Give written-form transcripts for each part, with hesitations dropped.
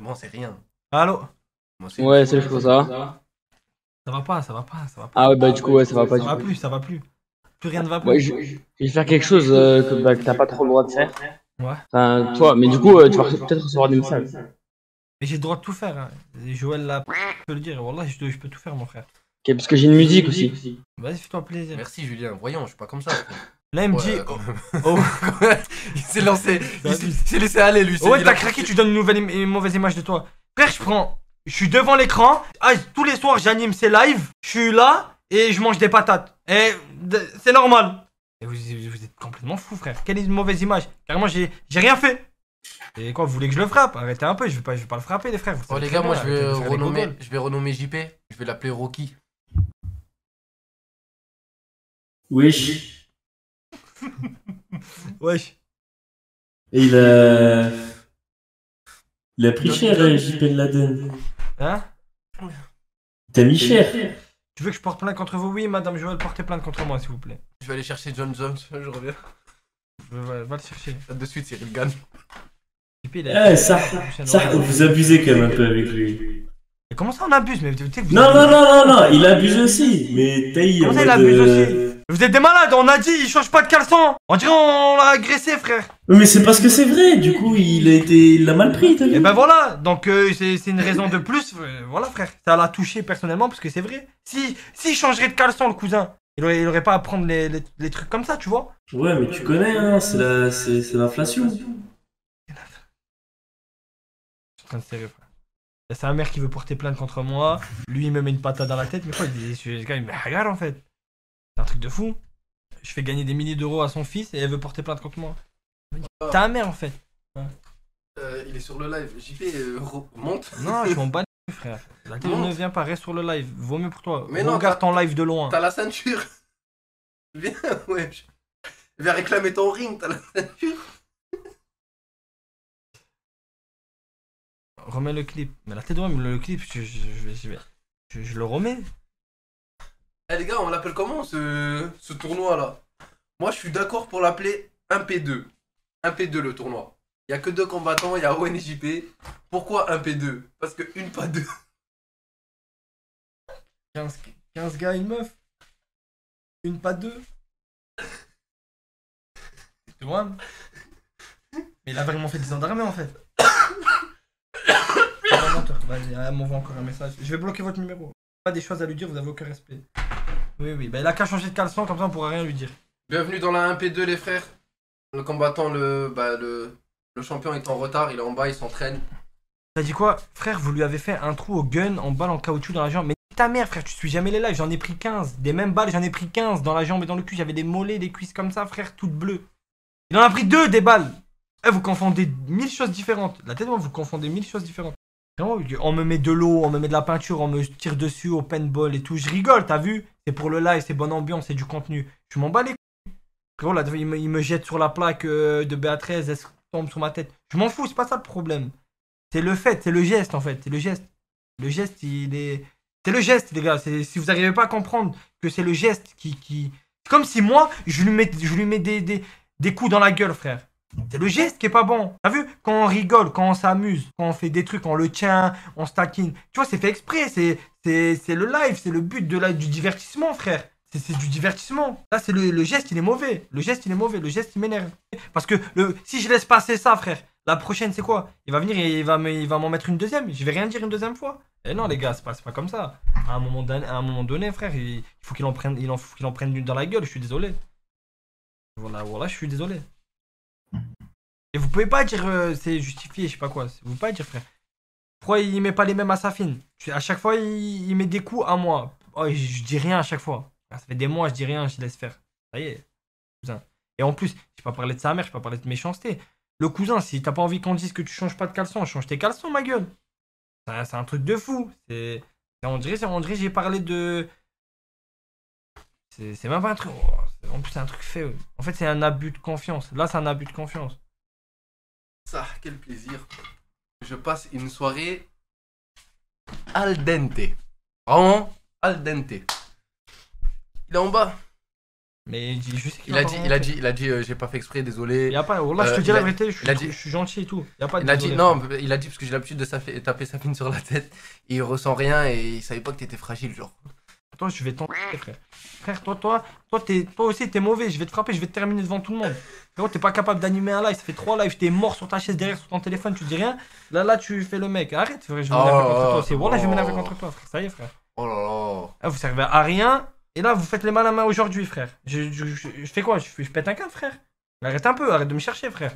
Bon, c'est rien. Allô? Bon, ouais, c'est le chose, ça va? Ça va pas. Ah ouais, bah du coup, ouais, ça va plus. Plus rien ne va plus. Ouais, je vais faire quelque chose que bah, t'as pas trop le droit de faire. Ouais. Enfin, toi, mais du coup, tu vas peut-être recevoir des messages. Mais j'ai le droit de tout faire. Hein. Joël, là, je peux le dire. Wallah, je peux tout faire, mon frère. Ok, parce que j'ai une musique aussi. Vas-y, fais-toi plaisir. Merci, Julien. Voyons, je suis pas comme ça. Là, il me dit. Oh. Il s'est lancé. Il s'est laissé aller, lui. Ouais, t'as craqué, tu donnes une nouvelle et mauvaise image de toi. Frère, je suis devant l'écran. Ah, tous les soirs, j'anime ces lives. Je suis là et je mange des patates. Et c'est normal. Et vous êtes complètement fou, frère. Quelle est une mauvaise image? Carrément, j'ai rien fait. Et quoi, vous voulez que je le frappe? Arrêtez un peu, je vais pas le frapper, les frères. Oh les gars, moi je vais renommer JP, je vais l'appeler Rocky. Wesh. Wesh. Et il a pris cher, JP de Laden. Hein? T'as mis cher. Tu veux que je porte plainte contre vous? Oui, madame Joël, portez plainte contre moi, s'il vous plaît. Je vais aller chercher John Jones, je reviens. Va le chercher. De suite, Cyril gagne. Eh, ça, vous abusez quand même un peu avec lui. Mais comment ça on abuse? Mais vous savez, vous non, il abuse aussi. Mais t'as eu. Comment il abuse aussi? Vous êtes des malades, on a dit, il change pas de caleçon. On dirait on l'a agressé, frère. Mais c'est parce que c'est vrai, du coup, il l'a mal pris, t'as vu? Et ben voilà, donc c'est une raison de plus. Voilà, frère, ça l'a touché personnellement parce que c'est vrai. Si il changerait de caleçon, le cousin. Il aurait pas à prendre les trucs comme ça, tu vois. Ouais, mais tu connais, hein, c'est l'inflation. Je suis en train de serrer, frère. Il y a sa mère qui veut porter plainte contre moi. Lui, il me met une patate dans la tête. Mais quoi, il me regarde, en fait. C'est un truc de fou. Je fais gagner des milliers d'euros à son fils et elle veut porter plainte contre moi. Ta mère, en fait. Ouais. Il est sur le live. JP, monte. Non, je m'en bats. Frère, ne viens pas, reste sur le live, vaut mieux pour toi. Mais non, regarde ton live de loin. T'as la ceinture. Viens, ouais. Viens réclamer ton ring, t'as la ceinture. Remets le clip. Mais la tête de même, le clip, je le remets. Eh les gars, on l'appelle comment ce tournoi là? Moi je suis d'accord pour l'appeler 1P2. 1P2 le tournoi. Il n'y a que 2 combattants, il y a Owen et JP. Pourquoi 1P2? Parce que une pas 2. 15 gars, une meuf. Une pas 2. Tu vois? Mais il a vraiment fait des endarmés en fait. Vas-y, elle m'envoie encore un message. Je vais bloquer votre numéro. Pas des choses à lui dire, vous avez aucun respect. Oui, bah il a qu'à changer de caleçon, comme ça on pourra rien lui dire. Bienvenue dans la 1P2 les frères. Le combattant, le champion est en retard, il est en bas, il s'entraîne. T'as dit quoi? Frère, vous lui avez fait un trou au gun, en balle en caoutchouc dans la jambe. Mais ta mère, frère, tu suis jamais les lives, j'en ai pris 15. Des mêmes balles, j'en ai pris 15 dans la jambe et dans le cul. J'avais des mollets, des cuisses comme ça, frère, toutes bleues. Il en a pris 2 des balles. Eh, vous confondez 1000 choses différentes. La tête, moi, vous confondez 1000 choses différentes. On me met de l'eau, on me met de la peinture, on me tire dessus au paintball et tout. Je rigole, t'as vu? C'est pour le live, c'est bonne ambiance, c'est du contenu. Je m'en bats les couilles. Frérot, là, il me jette sur la plaque de Béatrice. Tombe sur ma tête, je m'en fous, c'est pas ça le problème, c'est le fait, c'est le geste en fait, c'est le geste il est, c'est le geste les gars, si vous arrivez pas à comprendre que c'est le geste qui, c'est comme si moi je lui mets des coups dans la gueule frère, c'est le geste qui est pas bon, t'as vu, quand on rigole, quand on s'amuse, quand on fait des trucs, on le tient, on se taquine, tu vois c'est fait exprès, c'est le live, c'est le but du divertissement frère. C'est du divertissement. Là, c'est le geste, il est mauvais. Le geste, il m'énerve. Parce que si je laisse passer ça, frère, la prochaine, c'est quoi? Il va venir et il va m'en mettre une deuxième. Je vais rien dire une deuxième fois. Eh non, les gars, c'est pas comme ça. À un moment donné, frère, il faut qu'il en prenne une dans la gueule. Je suis désolé. Voilà, je suis désolé. Et vous pouvez pas dire c'est justifié, je sais pas quoi. Vous pouvez pas dire, frère. Pourquoi il met pas les mêmes à Safine? À chaque fois, il met des coups à moi. Oh, je dis rien à chaque fois. Ça fait des mois, je dis rien, je laisse faire. Ça y est, cousin. Et en plus, j'ai pas parlé de sa mère, j'ai pas parlé de méchanceté. Le cousin, si t'as pas envie qu'on dise que tu changes pas de caleçon, change tes caleçons, ma gueule. C'est un truc de fou. On dirait j'ai parlé de... C'est même pas un truc... Oh, en plus, c'est un truc fait. En fait, c'est un abus de confiance. Là, c'est un abus de confiance. Ça, quel plaisir. Je passe une soirée... al dente. Vraiment, al dente. Il est en bas. Mais je sais qu'il il a dit j'ai pas fait exprès, désolé. Y a pas, là, je te dis la vérité, je suis gentil et tout. Y a pas de désolé. Non, il a dit parce que j'ai l'habitude de taper Safine sur la tête. Et il ressent rien et il savait pas que t'étais fragile, genre. Toi, je vais t'enlever, frère. Frère, toi aussi, t'es mauvais. Je vais te frapper, je vais te terminer devant tout le monde. Frère, t'es pas capable d'animer un live. Ça fait 3 lives, t'es mort sur ta chaise derrière, sur ton téléphone, tu dis rien. Là, tu fais le mec. Arrête, frère, je vais m'énerver contre toi aussi. Voilà, je vais m'énerver contre toi, frère. Ça y est, frère. Oh là là. Vous servez à rien. Et là, vous faites les mal à main aujourd'hui, frère. Je fais quoi, je pète un câble, frère. Arrête un peu, arrête de me chercher, frère.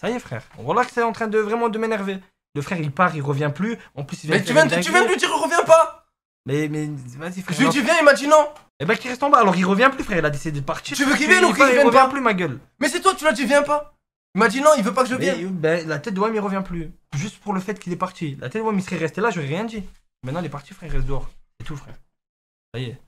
Ça y est, frère. Voilà que c'est en train de vraiment de m'énerver. Le frère, il part, il revient plus. En plus, il vient. Mais tu viens de lui dire, il revient pas. Mais vas-y frère. Je lui dis viens, il m'a dit non. Et bah qu'il reste en bas, alors il revient plus frère, il a décidé de partir. Tu veux qu'il vienne ou qu'il vienne pas? Il revient plus ma gueule. Mais c'est toi, tu l'as dit viens pas. Il m'a dit non, il veut pas que je vienne. Ben la tête de Wam il revient plus. Juste pour le fait qu'il est parti. La tête de Wam il serait resté là, j'aurais rien dit. Maintenant il est parti frère, il reste dehors. C'est tout frère. Ça y est.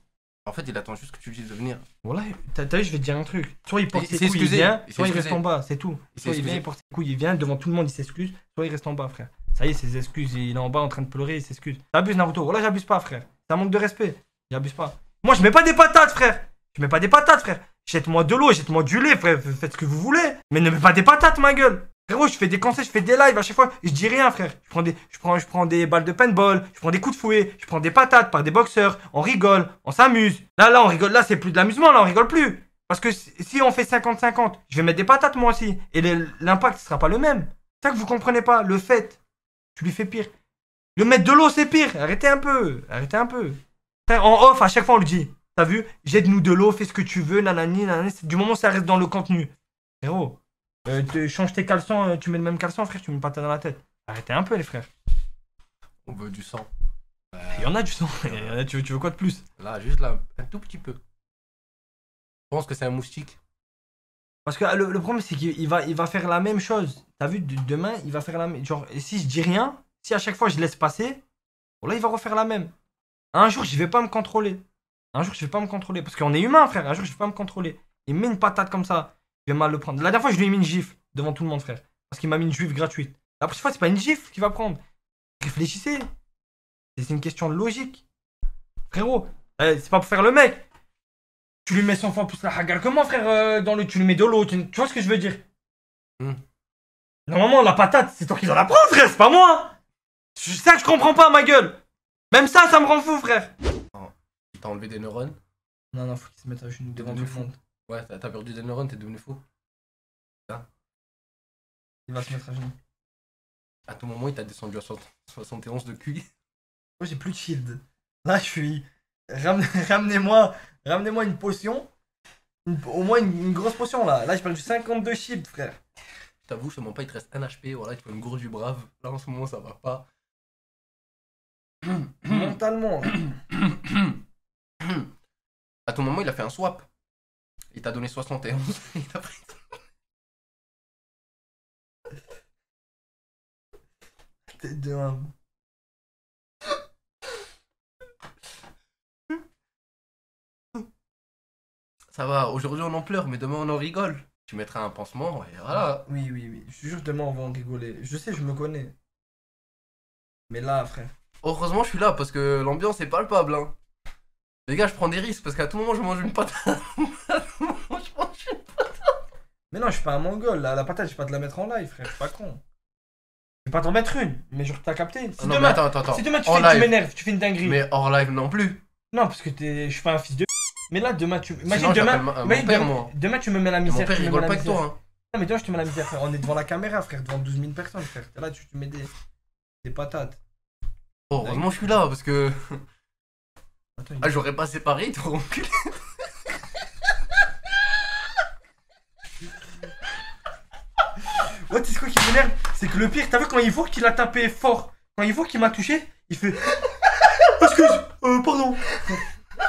En fait il attend juste que tu lui dises de venir. Voilà, t'as vu je vais te dire un truc. Soit il porte ses couilles, il vient, soit il reste en bas, c'est tout. Soit il vient, il porte ses couilles, il vient, devant tout le monde il s'excuse, soit il reste en bas frère. Ça y est, ses excuses, il est en bas en train de pleurer, il s'excuse. T'abuses Naruto, voilà j'abuse pas frère. C'est un manque de respect, j'abuse pas. Moi je mets pas des patates frère. Je mets pas des patates frère. Jette-moi de l'eau, jette-moi du lait frère, faites ce que vous voulez. Mais ne mets pas des patates ma gueule. Frérot, je fais des conseils, je fais des lives à chaque fois, je dis rien frère. Je prends des balles de paintball, je prends des coups de fouet, je prends des patates par des boxeurs, on rigole, on s'amuse. Là on rigole, là c'est plus de l'amusement, là on rigole plus. Parce que si on fait 50-50, je vais mettre des patates moi aussi. Et l'impact sera pas le même. C'est ça que vous comprenez pas, le fait. Tu lui fais pire. Le mettre de l'eau, c'est pire. Arrêtez un peu. Arrêtez un peu. Frère, en off, à chaque fois, on lui dit. T'as vu? Jette-nous de l'eau, fais ce que tu veux, nanani, nanani. Du moment où ça reste dans le contenu. Frérot, change tes caleçons, tu mets le même caleçon, frère, tu mets une patate dans la tête. Arrêtez un peu, les frères. On veut du sang. Il y en a du sang. Tu veux quoi de plus? Là, juste là, un tout petit peu. Je pense que c'est un moustique. Parce que le problème, c'est qu'il va faire la même chose. T'as vu, demain, il va faire la même. Genre, si je dis rien, si à chaque fois je laisse passer, bon là, il va refaire la même. Un jour, je vais pas me contrôler. Un jour, je vais pas me contrôler. Parce qu'on est humain, frère. Un jour, je vais pas me contrôler. Il met une patate comme ça. Je vais mal le prendre. La dernière fois, je lui ai mis une gifle devant tout le monde, frère. Parce qu'il m'a mis une gifle gratuite. La prochaine fois, c'est pas une gifle qu'il va prendre. Réfléchissez. C'est une question de logique. Frérot, c'est pas pour faire le mec. Tu lui mets 100 fois plus la hagarde comment frère dans le. Tu lui mets de l'eau, tu vois ce que je veux dire? Normalement la patate, c'est toi qui dois la prendre frère, c'est pas moi. C'est ça que je comprends pas ma gueule. Même ça me rend fou frère. Oh, t'as enlevé des neurones? Non, faut qu'il se mette à genoux devant tout le monde. Ouais, t'as perdu des neurones, t'es devenu fou. Ça. Il va se mettre à genoux. À tout moment il t'a descendu à 71 de QI. Moi j'ai plus de shield. Là je suis. Ramenez-moi une potion, au moins une grosse potion là. Là j'ai perdu 52 shields frère. Je t'avoue, je te mens pas, il te reste un HP, voilà, tu peux me gourde du brave. Là en ce moment ça va pas. Mentalement. À ton moment il a fait un swap. Il t'a donné 71. Il t'a pris. Tête de homme. Ça va, aujourd'hui on en pleure, mais demain on en rigole. Tu mettras un pansement et voilà. Oui, je te jure, demain on va en rigoler. Je sais, je me connais. Mais là, frère. Heureusement, je suis là parce que l'ambiance est palpable. Hein. Les gars, je prends des risques parce qu'à tout moment je mange une patate. À tout moment je mange une patate. Mais non, je suis pas un mongol. Là. La patate, je vais pas te la mettre en live, frère. Je suis pas con. Je vais pas t'en mettre une, mais genre t'as capté. Si non, demain, mais attends. Si demain tu m'énerves, tu fais une dinguerie. Mais hors live non plus. Non, parce que je suis pas un fils de. Mais là demain tu imagine demain tu me mets la misère. Mon père rigole pas avec toi hein. Non mais demain je te mets la misère frère, on est devant la caméra frère, devant 12 000 personnes frère. Là tu te mets des patates. Oh, heureusement je suis là parce que attends, ah j'aurais pas séparé, t'aurais enculé. Ouais, c'est quoi qui m'énerve, c'est que le pire, t'as vu quand il voit qu'il a tapé fort, quand il voit qu'il m'a touché, il fait excuse, pardon.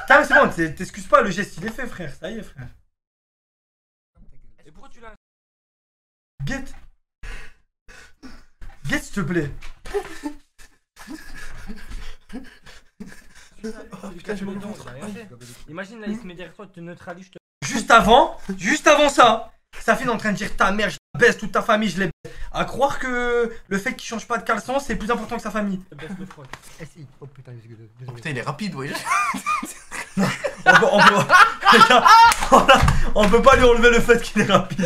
T'as c'est bon, t'excuses pas, le geste il est fait frère, ça y est frère. Et pourquoi tu l'as... Get s'il te plaît. Oh, putain, je me donne. Imagine là il se met derrière toi, tu neutralises, je te... Juste avant ça, Safine en train de dire ta mère, je la baisse, toute ta famille, je les baisse. À croire que le fait qu'il change pas de caleçon, c'est plus important que sa famille. Je baisse le froid. Oh putain, il est rapide, ouais. On peut pas lui enlever le fait qu'il est rapide.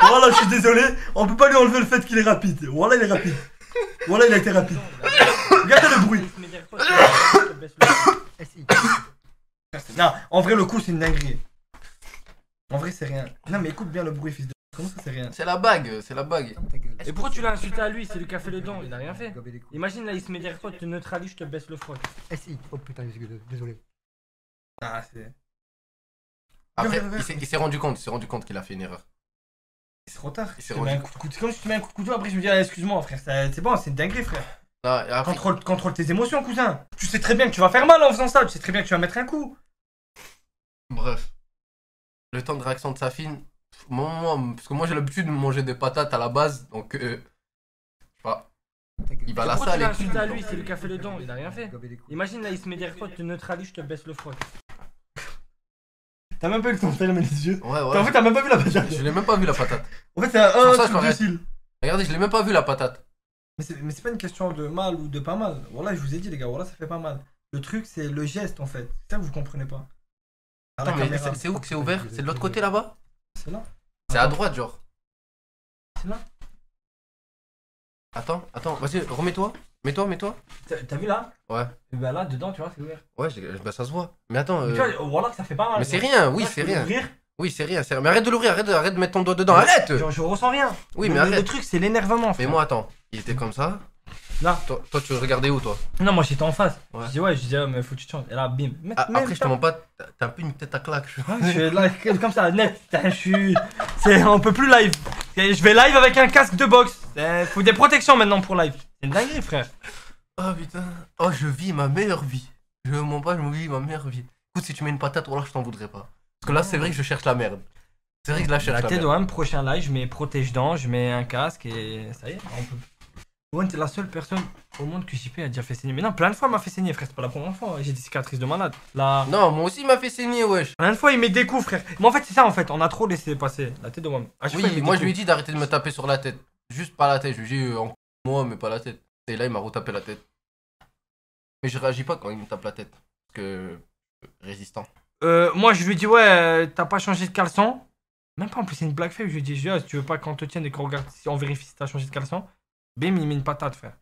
Voilà, je suis désolé, on peut pas lui enlever le fait qu'il est rapide. Voilà, il est rapide. Voilà, il a été rapide. Regardez le bruit. Non, en vrai, le coup, c'est une dinguerie. En vrai, c'est rien. Non, mais écoute bien le bruit, fils de. Comment ça, c'est rien? C'est la bague, c'est la bague. Et pourquoi tu l'as insulté à lui? C'est lui qui a fait le don, il n'a rien fait. Imagine là, il se met derrière toi, tu neutralises, je te baisse le froc. SI. Oh putain, désolé. Ah, c'est. Après, il s'est rendu compte, qu'il a fait une erreur. C'est trop tard. C'est comme si tu mets un coup de couteau, après je me dis, excuse-moi frère, c'est bon, c'est une dinguerie frère. Ah, après... contrôle tes émotions cousin. Tu sais très bien que tu vas faire mal en faisant ça, tu sais très bien que tu vas mettre un coup. Bref. Le temps de réaction de Safine, parce que moi j'ai l'habitude de manger des patates à la base, donc je sais pas. Il va à la salle et tout. À lui, c'est lui qui a fait le don, il n'a rien fait. Imagine là, il se met derrière toi, tu neutralises, je te baisse le froid. T'as même pas eu le temps de fermer les yeux. Ouais, ouais. En fait, t'as même pas vu la patate. Je l'ai même pas vu la patate. En fait, c'est un truc de style. Regardez, je l'ai même pas vu la patate. Mais c'est pas une question de mal ou de pas mal. Voilà, je vous ai dit, les gars, voilà, ça fait pas mal. Le truc, c'est le geste en fait. C'est ça que vous comprenez pas. Attends, mais c'est où que c'est ouvert? C'est de l'autre côté là-bas? C'est là. C'est à droite, genre. C'est là. Attends, vas-y, remets-toi. Mets-toi. T'as vu là? Ouais. Bah là, dedans, tu vois, c'est ouvert. Ouais, bah ça se voit. Mais attends. Mais tu vois, voilà que ça fait pas mal. Mais c'est rien, oui, c'est rien. Oui, c'est rien, Mais arrête de l'ouvrir, arrête de mettre ton doigt dedans, arrête! Je ressens rien. Oui, mais arrête. Le truc, c'est l'énervement. Mais moi, attends, il était comme ça. Là. Toi, tu regardais où, toi? Non, moi, j'étais en face. Ouais. Je disais, mais faut que tu te changes. Et là, bim. Après, je te mens pas, t'as un peu une tête à claque. Je suis live comme ça, net. Je suis. On peut plus live. Je vais live avec un casque de boxe. Faut des protections maintenant pour live. C'est une dinguerie, frère. Oh putain. Oh, je vis ma meilleure vie. Je mens pas, je me vis ma meilleure vie. Écoute, si tu mets une patate, alors je t'en voudrais pas. Parce que là, c'est vrai que je cherche la merde. C'est vrai que là, je cherche la merde. Dans un prochain live, je mets protège-dents, je mets un casque et ça y est. On peut. Owen, t'es la seule personne au monde que JP a déjà fait saigner. Mais non, plein de fois il m'a fait saigner, frère. C'est pas la première fois. J'ai des cicatrices de malade. Là. Non, moi aussi il m'a fait saigner, wesh. Plein de fois il met des coups, frère. Mais en fait, c'est ça en fait. On a trop laissé passer la tête de moi. Oui, moi je lui ai dit d'arrêter de me taper sur la tête. Juste pas la tête. Je lui ai dit en moi, mais pas la tête. Et là, il m'a retapé la tête. Mais je réagis pas quand il me tape la tête. Parce que. Résistant. Moi je lui ai dit, ouais, t'as pas changé de caleçon. Même pas en plus, c'est une blague faite. Je lui ai dit, si tu veux pas qu'on te tienne et qu'on regarde si on vérifie si t'as changé de caleçon. Bim, il met une patate, frère.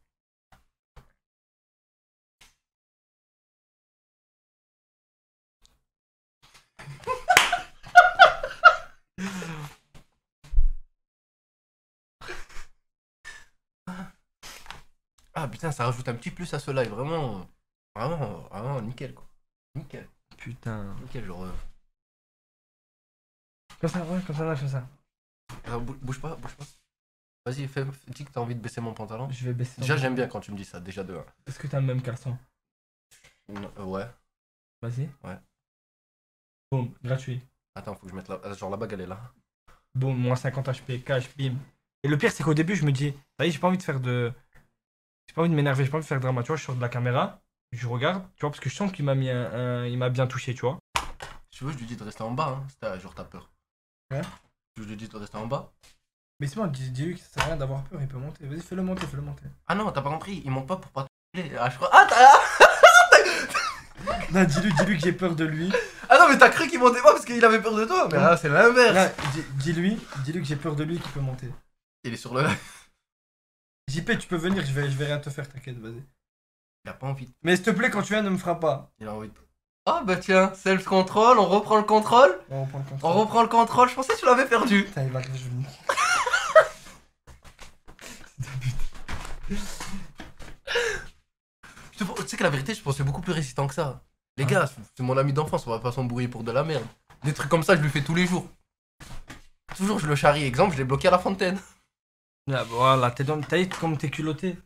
Ah putain, ça rajoute un petit plus à ce live, vraiment. Vraiment nickel quoi. Nickel. Putain. Nickel, genre. Comme ça, ouais, comme ça. Alors, bouge pas. Vas-y, dis que t'as envie de baisser mon pantalon. Je vais baisser. Déjà, j'aime bien quand tu me dis ça, déjà de 1. Est-ce que t'as le même caleçon? Ouais. Vas-y. Ouais. Boum, gratuit. Attends, faut que je mette la... Genre la bague, elle est là. Boum, moins 50 HP, cash, bim. Et le pire, c'est qu'au début, je me dis... Ça y est, j'ai pas envie de faire de... J'ai pas envie de m'énerver, j'ai pas envie de faire de drama. Tu vois, je sors de la caméra, je regarde, tu vois, parce que je sens qu'il m'a mis un... Il m'a bien touché, tu vois. Si tu veux, je lui dis de rester en bas, hein. Genre, t'as peur. Ouais. Je lui dis de rester en bas. Mais c'est bon, dis-lui que ça sert à rien d'avoir peur, il peut monter. Vas-y, fais-le monter, Ah non, t'as pas compris, il monte pas pour pas te couler. Ah, je crois. Ah, t'as. Non, dis-lui que j'ai peur de lui. Ah non, mais t'as cru qu'il montait pas parce qu'il avait peur de toi. Mais là, c'est l'inverse. Dis-lui que j'ai peur de lui qu'il peut monter. Il est sur le live. JP, tu peux venir, je vais rien te faire, t'inquiète, vas-y. Il a pas envie. Mais s'il te plaît, quand tu viens, ne me frappe pas. Il a envie de. Ah bah tiens, self-control, on reprend le contrôle. Je pensais que tu l'avais perdu. Putain, il va arriver, je vais le niquer. Tu sais que la vérité, je pensais beaucoup plus résistant que ça. Les gars, c'est mon ami d'enfance, on va pas s'embrouiller pour de la merde. Des trucs comme ça, je lui fais tous les jours. Toujours, je le charrie. Exemple, je l'ai bloqué à la fontaine. Ah, voilà, t'es dans le taille comme t'es culotté.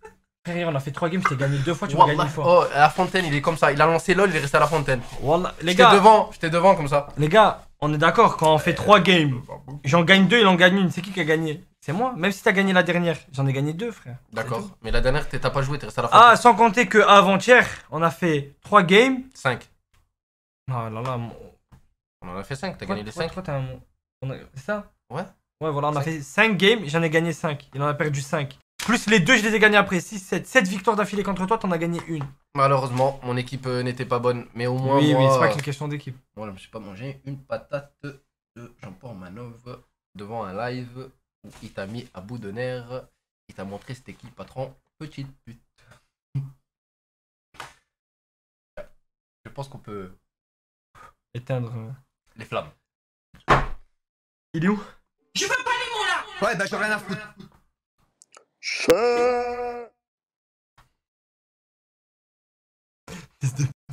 Frère, on a fait 3 games, je t'ai gagné 2 fois, tu m'as gagné 1 fois. Oh, à la fontaine, il est comme ça. Il a lancé LOL, il est resté à la fontaine. Wallah, les gars. J'étais devant comme ça. Les gars, on est d'accord, quand on fait 3 games, j'en gagne 2, il en gagne 1. C'est qui a gagné? C'est moi, même si t'as gagné la dernière, j'en ai gagné 2, frère. D'accord, mais la dernière, t'as pas joué, t'es resté à la fontaine. Ah, sans compter que avant-hier, on a fait 3 games. 5. Ah là là, on en a fait 5, t'as gagné les 5. C'est ça? Ouais. Ouais, voilà, on a fait 5 games, j'en ai gagné 5. Il en a perdu 5. Plus les deux, je les ai gagnés après. 6, 7. 7 victoires d'affilée contre toi, t'en as gagné une. Malheureusement, mon équipe n'était pas bonne. Mais au moins. Oui, moi, oui, c'est pas qu'une question d'équipe. Moi, je me suis pas mangé une patate de JEAN PORMANOVE devant un live où il t'a mis à bout de nerfs. Il t'a montré c'était qui, patron. Petite pute. Je pense qu'on peut éteindre les flammes. Il est où? Je veux pas les mots là. Ouais, bah j'ai rien à foutre.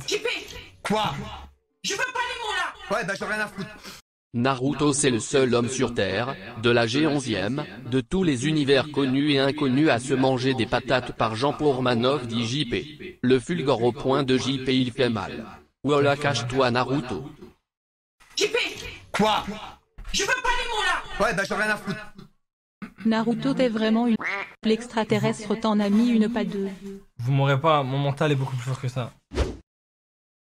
JP. Quoi? Je veux pas les mots là. Ouais, bah j'ai rien à foutre. Naruto, c'est le seul homme sur Terre, de la G11e, de tous les univers connus et inconnus à se manger des patates par JEAN PORMANOVE, dit JP. Le fulgore au point de JP, il fait mal. Voilà, cache-toi Naruto. JP. Quoi? Je veux pas les mots là. Ouais, bah j'ai rien à foutre. Naruto, t'es vraiment une... L'extraterrestre t'en a mis une, pas deux. Vous m'aurez pas, mon mental est beaucoup plus fort que ça.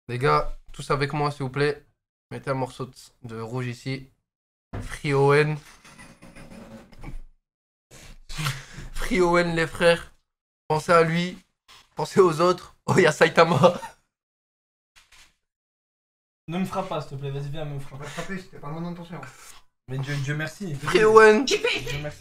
Les gars, tous avec moi s'il vous plaît. Mettez un morceau de rouge ici. Free Owen. Free Owen, les frères. Pensez à lui. Pensez aux autres. Oh, il y a Saitama. Ne me frappe pas, s'il te plaît. Vas-y, viens, me frappe. Je vais te frapper, c'était pas mon intention. Mais Dieu merci. Free Owen.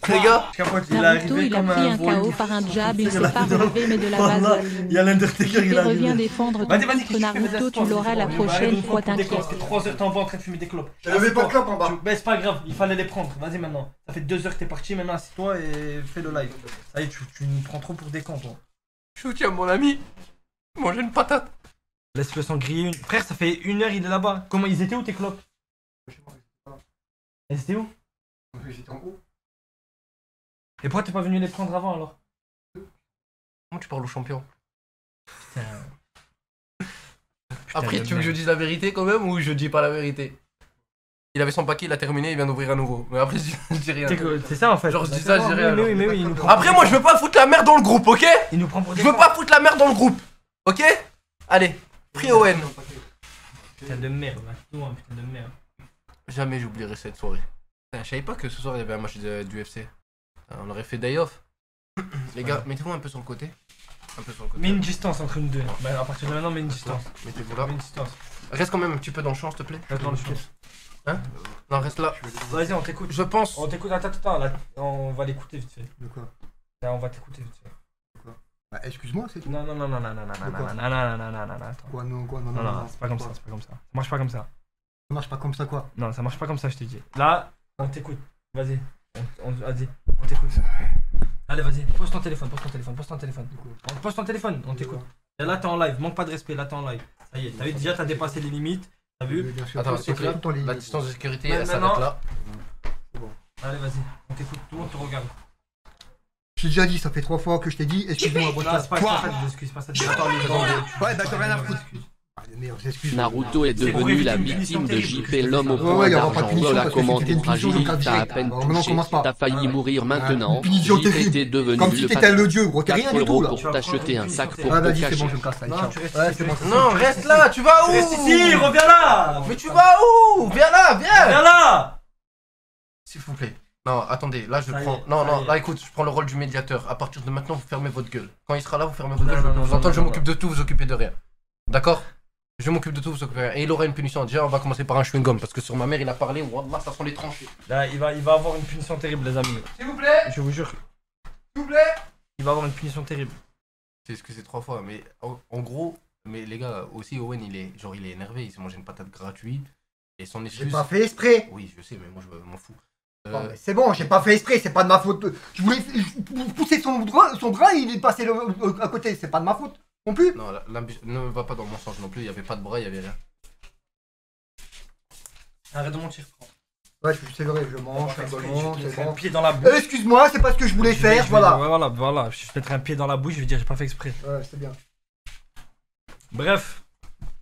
Les gars. Naruto, il a pris un KO par un jab. Il s'est pas relevé, mais de la base. Il y a l'Undertaker, il revient défendre contre Naruto. Tu l'auras la prochaine fois, t'inquiète. C'est 3 heures, t'es en bas en train de fumer des clopes. T'as levé pas de clopes en bas. Ben c'est pas grave, il fallait les prendre. Vas-y maintenant. Ça fait 2 heures que t'es parti, maintenant assis-toi et fais le live. Ça y est, tu nous prends trop pour des cons, toi. Je vous tiens, mon ami. Mangez une patate. Laisse-le s'en griller une. Frère, ça fait 1 heure, il est là-bas. Comment ils étaient où tes clopes? Et c'était où? J'étais en haut. Et pourquoi t'es pas venu les prendre avant alors? Comment tu parles au champion? Putain. Après, tu veux que je dise la vérité quand même ou je dis pas la vérité? Il avait son paquet, il a terminé, il vient d'ouvrir un nouveau. Mais après, je dis rien. C'est ça en fait. Genre, je dis ça, je dis rien. Mais oui, mais oui, il nous prend. Après, moi, je veux pas foutre la merde dans le groupe, ok? Il nous prend pour des. Je veux pas foutre la merde dans le groupe, ok? Allez, Free Owen. Putain de merde, putain de merde. Jamais j'oublierai cette soirée. Je savais pas que ce soir il y avait un match d'UFC. On aurait fait day off. Les gars, mettez-vous un peu sur le côté. Un peu sur le côté. Mets une distance entre nous deux. Bah, à partir de maintenant, mets une distance. Mettez-vous là. Mets une distance. Reste quand même un petit peu dans le champ, s'il te plaît. Reste dans le champ. Hein? Non, reste là. Vas-y, on t'écoute. Je pense. On t'écoute, attends, là. On va l'écouter vite fait. De quoi? On va t'écouter vite fait. Bah, excuse-moi, c'est tout. Non, c'est pas comme ça, c'est pas comme ça. Ça marche pas comme ça. Ça marche pas comme ça quoi? Non, ça marche pas comme ça, je te dis. Là, on t'écoute. Vas-y. On t'écoute. Allez, vas-y. Pose ton téléphone, pose ton téléphone, pose ton téléphone. Pose ton téléphone, on t'écoute. Et là, t'es en live. Manque pas de respect, là, t'es en live. Ça y est, t'as vu déjà, t'as dépassé les limites. T'as vu? Attends, c'est clair. La distance de sécurité, elle s'arrête là. Allez, vas-y. On t'écoute, tout le monde te regarde. J'ai déjà dit, ça fait 3 fois que je t'ai dit. Excuse-moi, bon, c'est pas ça, excuse pas ça. Ouais, bah, j'ai rien à foutre. Naruto est devenu la victime de JP, l'homme au point d'argent. Voilà comment t'es fragile, t'as à peine touché, t'as failli mourir maintenant. JP, t'es devenu le patron. 4 euros pour t'acheter un sac pour te cacher. Non, reste là, tu vas où? Reste ici, reviens là. Mais tu vas où? Viens là, viens. Viens là. S'il vous plaît. Non, attendez, là je prends. Non, non, là écoute, je prends le rôle du médiateur. À partir de maintenant, vous fermez votre gueule. Quand il sera là, vous fermez votre gueule. Je vous entends, je m'occupe de tout, vous occupez de rien. D'accord? Je m'occupe de tout, et il aura une punition. Déjà, on va commencer par un chewing-gum parce que sur ma mère, il a parlé. Wallah, ça sont les tranchées. Là, il va avoir une punition terrible, les amis. S'il vous plaît. Je vous jure. S'il vous plaît. Il va avoir une punition terrible. C'est ce que c'est 3 fois, mais en gros, mais les gars, aussi Owen, il est genre, il est énervé. Il s'est mangé une patate gratuite et son excuse. J'ai pas fait exprès. Oui, je sais, mais moi, je m'en fous. C'est bon, j'ai pas fait exprès, c'est pas de ma faute. Je voulais pousser son bras, et il est passé à côté. C'est pas de ma faute. Non plus. Non, ne va pas dans mon sens non plus, il n'y avait pas de bras, il n'y avait rien. Arrête de mentir. Ouais, c'est vrai, je mange, je mettrai un pied dans la bouche. Excuse-moi, c'est pas ce que je voulais faire, voilà. Ouais, voilà, je mettrai un pied dans la bouche, je vais dire, j'ai pas fait exprès. Ouais, c'est bien. Bref,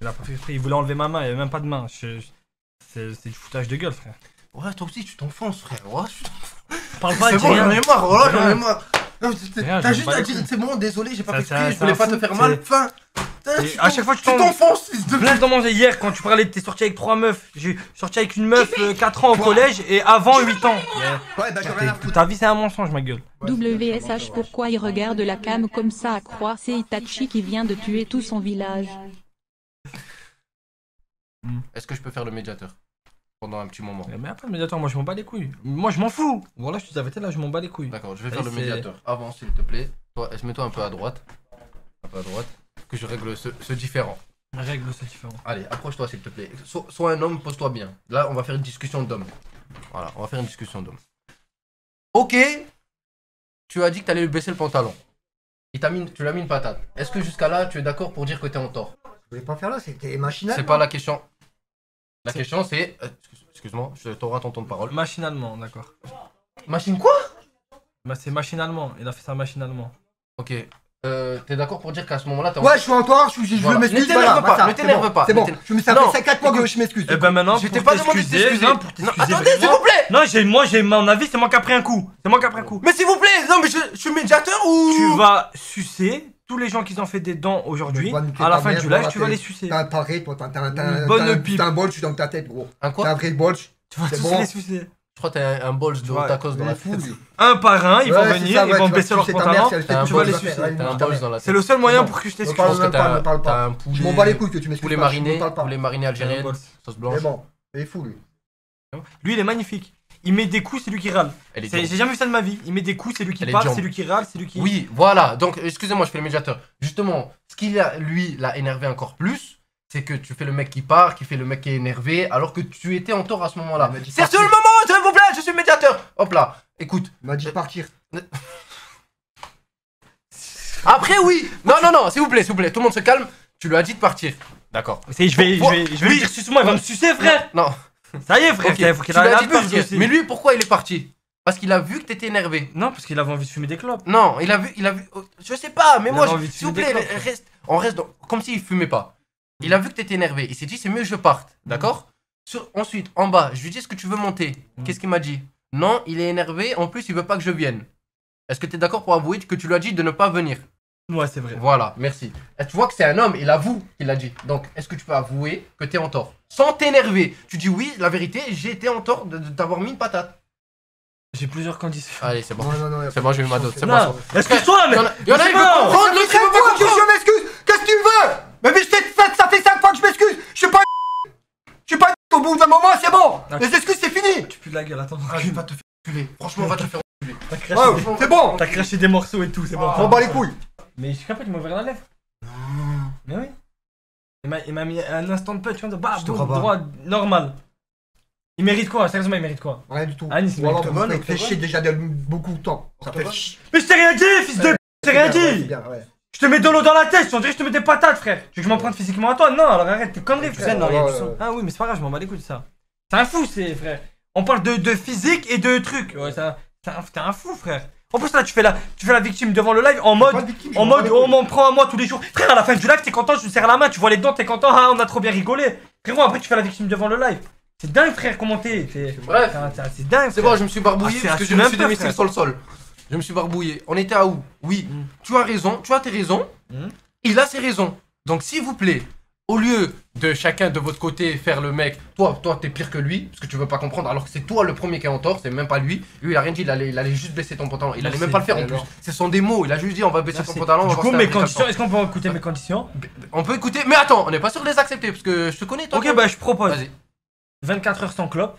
il a pas fait exprès, il voulait enlever ma main, il n'y avait même pas de main. C'est du foutage de gueule, frère. Ouais, toi aussi, tu t'enfonces, frère. Ouais, tu t'enfonces. Parle pas, j'en ai marre, voilà, j'en ai marre. T'as juste à dire c'est bon, désolé, j'ai pas fait exprès, je voulais pas te faire mal, fin. Et à chaque fois que tu t'enfonces, là je t'en mangeais hier quand tu parlais de t'es sorti avec 3 meufs. J'ai sorti avec une meuf 4 ans au collège et avant 8 ans. Ouais, bah rien à foutre. Ta vie c'est un mensonge ma gueule. WSH pourquoi il regarde la cam comme ça à croire c'est Itachi qui vient de tuer tout son village. Est-ce que je peux faire le médiateur pendant un petit moment? Mais après le médiateur, moi je m'en bats les couilles. Moi je m'en fous. Voilà, je te avais là, je m'en bats les couilles. D'accord, je vais faire le médiateur. Avance s'il te plaît. Toi, mets-toi un peu à droite. Un peu à droite. Que je règle ce différent. Règle ce différent. Allez, approche-toi s'il te plaît. Sois un homme, pose-toi bien. Là, on va faire une discussion d'homme. Voilà, on va faire une discussion d'homme. Ok. Tu as dit que t'allais lui baisser le pantalon. Tu lui as mis une patate. Est-ce que jusqu'à là, tu es d'accord pour dire que t'es en tort? Je voulais pas faire là, c'était machinalement. C'est pas la question. La question c'est... Excuse-moi, je t'aurai ton temps de parole. Machinalement, d'accord. Machine quoi? Bah c'est machinalement, il a fait ça machinalement. Ok. T'es d'accord pour dire qu'à ce moment-là t'as... Ouais, je suis en tort, je m'excuse, voilà. Ne t'énerve pas, ne t'énerve pas. C'est bon, ça fait 4 mois que je m'excuse. Eh ben maintenant, je t'ai pas demandé de t'excuser. Attendez, s'il vous plaît. Non, moi, j'ai mon avis, c'est moi qui a pris un coup. C'est moi qui a pris un coup. Mais s'il vous plaît, non mais je suis médiateur ou... Tu vas sucer tous les gens qui ont fait des dents aujourd'hui. À la fin du live, tu vas les sucer. T'as un taré, toi, t'as un bolch dans ta tête, gros. Un quoi? T'as un vrai bolch. Tu vas tous les sucer. Je crois que t'as un bol de tacos dans la tête. Un par un, ils vont venir, ils vont baisser leur pantalon, tu vas les sucer. C'est le seul moyen pour que je t'excuse. Je pense que t'as un poulet... Je m'en bats les couilles que tu m'excuses. Poulet mariné algérien, sauce blanche. Mais bon, il est fou lui. Lui il est magnifique. Il met des coups, c'est lui qui râle. J'ai jamais vu ça de ma vie. Il met des coups, c'est lui qui parle, c'est lui qui râle, c'est lui qui... Oui, voilà. Donc, excusez-moi, je fais le médiateur. Justement, ce qui lui l'a énervé encore plus... C'est que tu fais le mec qui part, qui fait le mec qui est énervé, alors que tu étais en tort à ce moment-là. C'est sur le moment, s'il vous plaît, je suis médiateur. Hop là, écoute. Il m'a dit partir. Après, oui. Non, non, non, s'il vous plaît, s'il vous plaît. Tout le monde se calme. Tu lui as dit de partir. D'accord. Je vais lui dire suce-moi, il va me sucer, frère. Non. Ça y est, frère. Okay. Faut qu'il aille à la buse aussi. Mais lui, pourquoi il est parti? Parce qu'il a vu que t'étais énervé. Non, parce qu'il avait envie de fumer des clopes. Non, il a vu. Je sais pas, mais moi, s'il vous plaît, on reste comme s'il fumait pas. Il a vu que t'étais énervé, il s'est dit c'est mieux que je parte, d'accord? Ensuite, en bas, je lui dis est-ce que tu veux monter? Qu'est-ce qu'il m'a dit? Non, il est énervé, en plus il veut pas que je vienne. Est-ce que t'es d'accord pour avouer que tu lui as dit de ne pas venir? Ouais, c'est vrai. Voilà, merci. Et tu vois que c'est un homme, il avoue qu'il l'a dit. Donc, est-ce que tu peux avouer que t'es en tort? Sans t'énerver, tu dis oui, la vérité, j'ai été en tort de t'avoir mis une patate. J'ai plusieurs conditions. Allez, c'est bon. C'est bon, j'ai eu ma dose. C'est bon. Excuse-toi, mais il y en a qui veulent comprendre, l'autre qui veut pas comprendre. Je m'excuse. Qu'est-ce que tu veux? Mais je t'ai fait, ça fait 5 fois que je m'excuse. Je suis pas au bout d'un moment, c'est bon. Les excuses, c'est fini. Tu pues de la gueule, attends. Je vais pas te faire enculer. Franchement, on va te faire enculer. C'est bon. T'as craché des morceaux et tout, c'est bon. On bat les couilles. Mais je suis capable, il m'a ouvert la lèvre. Mais oui. Il m'a mis un instant de punch, tu vois, de bam, droit, normal. Il mérite quoi? Sérieusement, il mérite quoi? Rien du tout. Anis, il mérite quoi? Il fait chier déjà beaucoup de temps. Mais je t'ai rien dit, fils de p***, je t'ai rien dit. Je te mets de l'eau dans la tête, je te dirais que je te mets des patates, frère. Tu veux que je m'en prenne physiquement à toi? Non, alors arrête tes conneries, tu sais, non, rien du tout. Ah oui, mais c'est pas grave, je m'en bats les couilles de ça. C'est un fou, c'est frère. On parle de physique et de trucs. Ouais, t'es un fou, frère. En plus, là, tu fais la victime devant le live en mode on m'en prend à moi tous les jours. Frère, à la fin du live, t'es content, je te serre la main, tu vois les dents, t'es content, ah, on a trop bien rigolé. Frérot, après, tu fais la victime devant le live. C'est dingue, frère, comment t'es. Bref, c'est dingue. C'est bon, je me suis barbouillé parce que je me suis domicile sur le sol. Je me suis barbouillé. On était à où? Oui. Tu as raison. Tu as tes raisons. Il a ses raisons. Donc, s'il vous plaît, au lieu de chacun de votre côté faire le mec, toi, t'es pire que lui, parce que tu veux pas comprendre, alors que c'est toi le premier qui est en tort, c'est même pas lui. Lui, il a rien dit, il allait juste baisser ton pantalon. Il allait même pas le faire en plus. Ce sont des mots. Il a juste dit, on va baisser ton pantalon. Du coup, mes conditions, est-ce qu'on peut écouter mes conditions? On peut écouter, mais attends, on n'est pas sûr de les accepter, parce que je te connais, toi. Ok, bah, je propose. Vas-y. 24 heures sans clope.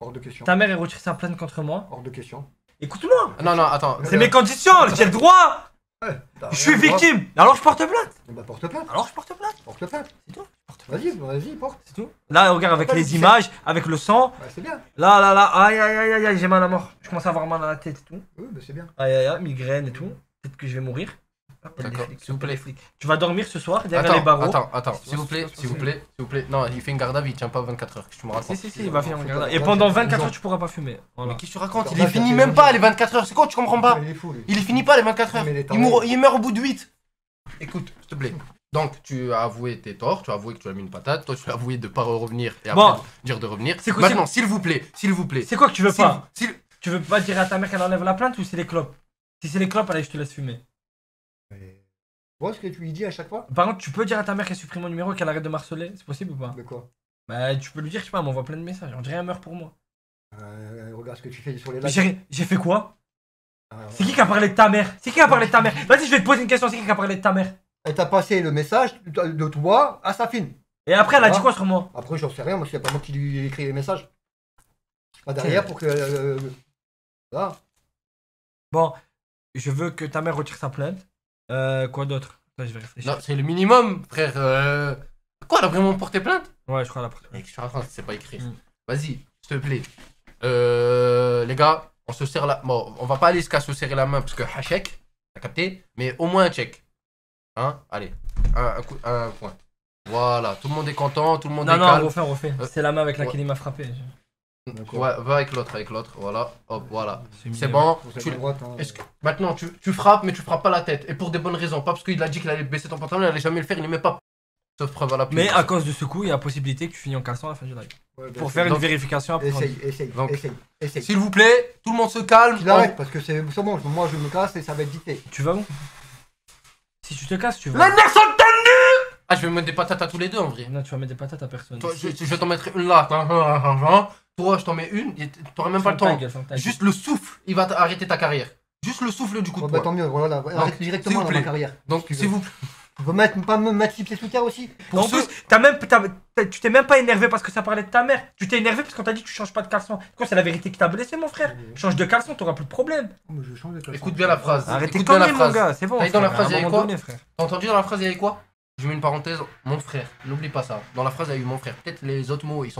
Hors de question. Ta mère, elle retire sa plainte contre moi. Hors de question. Écoute-moi! Non, non, attends. C'est mes conditions, j'ai le droit! Ouais, je suis victime! Alors je porte plainte! Bah porte plainte! Alors je porte plainte! Porte plainte! C'est tout? Vas-y, porte! C'est tout? Là, regarde avec les images, avec le sang. Bah, c'est bien! Là, aïe aïe aïe aïe aïe, j'ai mal à mort. Je commence à avoir mal à la tête et tout. Oui, bah c'est bien. Aïe aïe aïe, migraine et tout. Peut-être que je vais mourir. D'accord, s'il vous plaît. Tu vas dormir ce soir derrière les barreaux. Attends, s'il vous plaît. Non, il fait une garde à vie, il tient pas 24 heures. Tu me racontes. Si, il va finir une garde à vie. Et pendant 24 heures, tu pourras pas fumer. Voilà. Mais qu'est-ce que tu racontes? Il est fini même pas les 24 heures. C'est quoi? Tu comprends pas? Il est fini pas les 24 heures. Il meurt au bout de 8. Écoute, s'il te plaît. Donc, tu as avoué tes torts, tu as avoué que tu as mis une patate, toi tu as avoué de pas revenir et après dire de revenir. Maintenant, s'il vous plaît. C'est quoi que tu veux pas? Tu veux pas dire à ta mère qu'elle enlève la plainte ou c'est les clopes? Si c'est les clopes, allez, je te laisse fumer. vois ce que tu lui dis à chaque fois. Par contre, tu peux dire à ta mère qu'elle supprime mon numéro et qu'elle arrête de harceler, c'est possible ou pas? De quoi? Bah, tu peux lui dire, je sais pas, elle m'envoie plein de messages, on dirait un meurt pour moi. Regarde ce que tu fais sur les lives. J'ai fait quoi? C'est qui a parlé de ta mère? C'est qui a parlé de ta mère? Vas-y, je vais te poser une question, c'est qui a parlé de ta mère? Elle t'a passé le message de toi à Safine. Et après, elle a dit quoi sur moi? Après, j'en sais rien, moi, c'est pas moi qui lui ai écrit les messages. Pas derrière pour que... Voilà. Bon, je veux que ta mère retire sa plainte. Quoi d'autre? Je vais réfléchir. Non, c'est le minimum, frère. Quoi, elle a vraiment porté plainte? Ouais, je crois qu'elle a porté plainte. Je suis en train de pas écrire. Vas-y, s'il te plaît. Les gars, on se serre la... Bon, on va pas aller jusqu'à se serrer la main parce que hachek, t'as capté? Mais au moins un check. Hein? Allez, un point. Voilà, tout le monde est content, tout le monde est calme. Non, non, on refait. C'est la main avec laquelle il m'a frappé. Ouais, va avec l'autre, voilà, hop, voilà. C'est bon, maintenant tu frappes, mais tu frappes pas la tête. Et pour des bonnes raisons, pas parce qu'il a dit qu'il allait baisser ton pantalon, il allait jamais le faire, il n'aimait pas. Sauf preuve à la police. Mais à cause de ce coup, il y a la possibilité que tu finis en caleçon à la fin du live. Ouais, pour faire une vérification après. Essaye. S'il vous plaît, tout le monde se calme. Parce que c'est bon, moi je me casse et ça va être dicté. Tu vas où? Si tu te casses, tu vas. Les mecs sont tendus! Ah, je vais mettre des patates à tous les deux en vrai. Non, tu vas mettre des patates à personne. Toi, je vais t'en mettre une là. Toi, je t'en mets une, t'auras même pas le temps. Juste le souffle, il va arrêter ta carrière. Juste le souffle du coup de poing. Tant mieux, voilà, arrête directement dans ma carrière. Donc, s'il vous plaît. Tu veux pas me mettre les pieds sous terre aussi? En plus, tu t'es même pas énervé parce que ça parlait de ta mère. Tu t'es énervé parce qu'on t'a dit que tu changes pas de caleçon. Quoi, c'est la vérité qui t'a blessé, mon frère. Change de caleçon, t'auras plus de problème. Écoute bien la phrase. Arrêtez quand même, mon gars, c'est bon. T'as entendu dans la phrase, il y avait quoi? Je mets une parenthèse, mon frère. N'oublie pas ça. Dans la phrase, il y a eu mon frère. Peut-être les autres mots, ils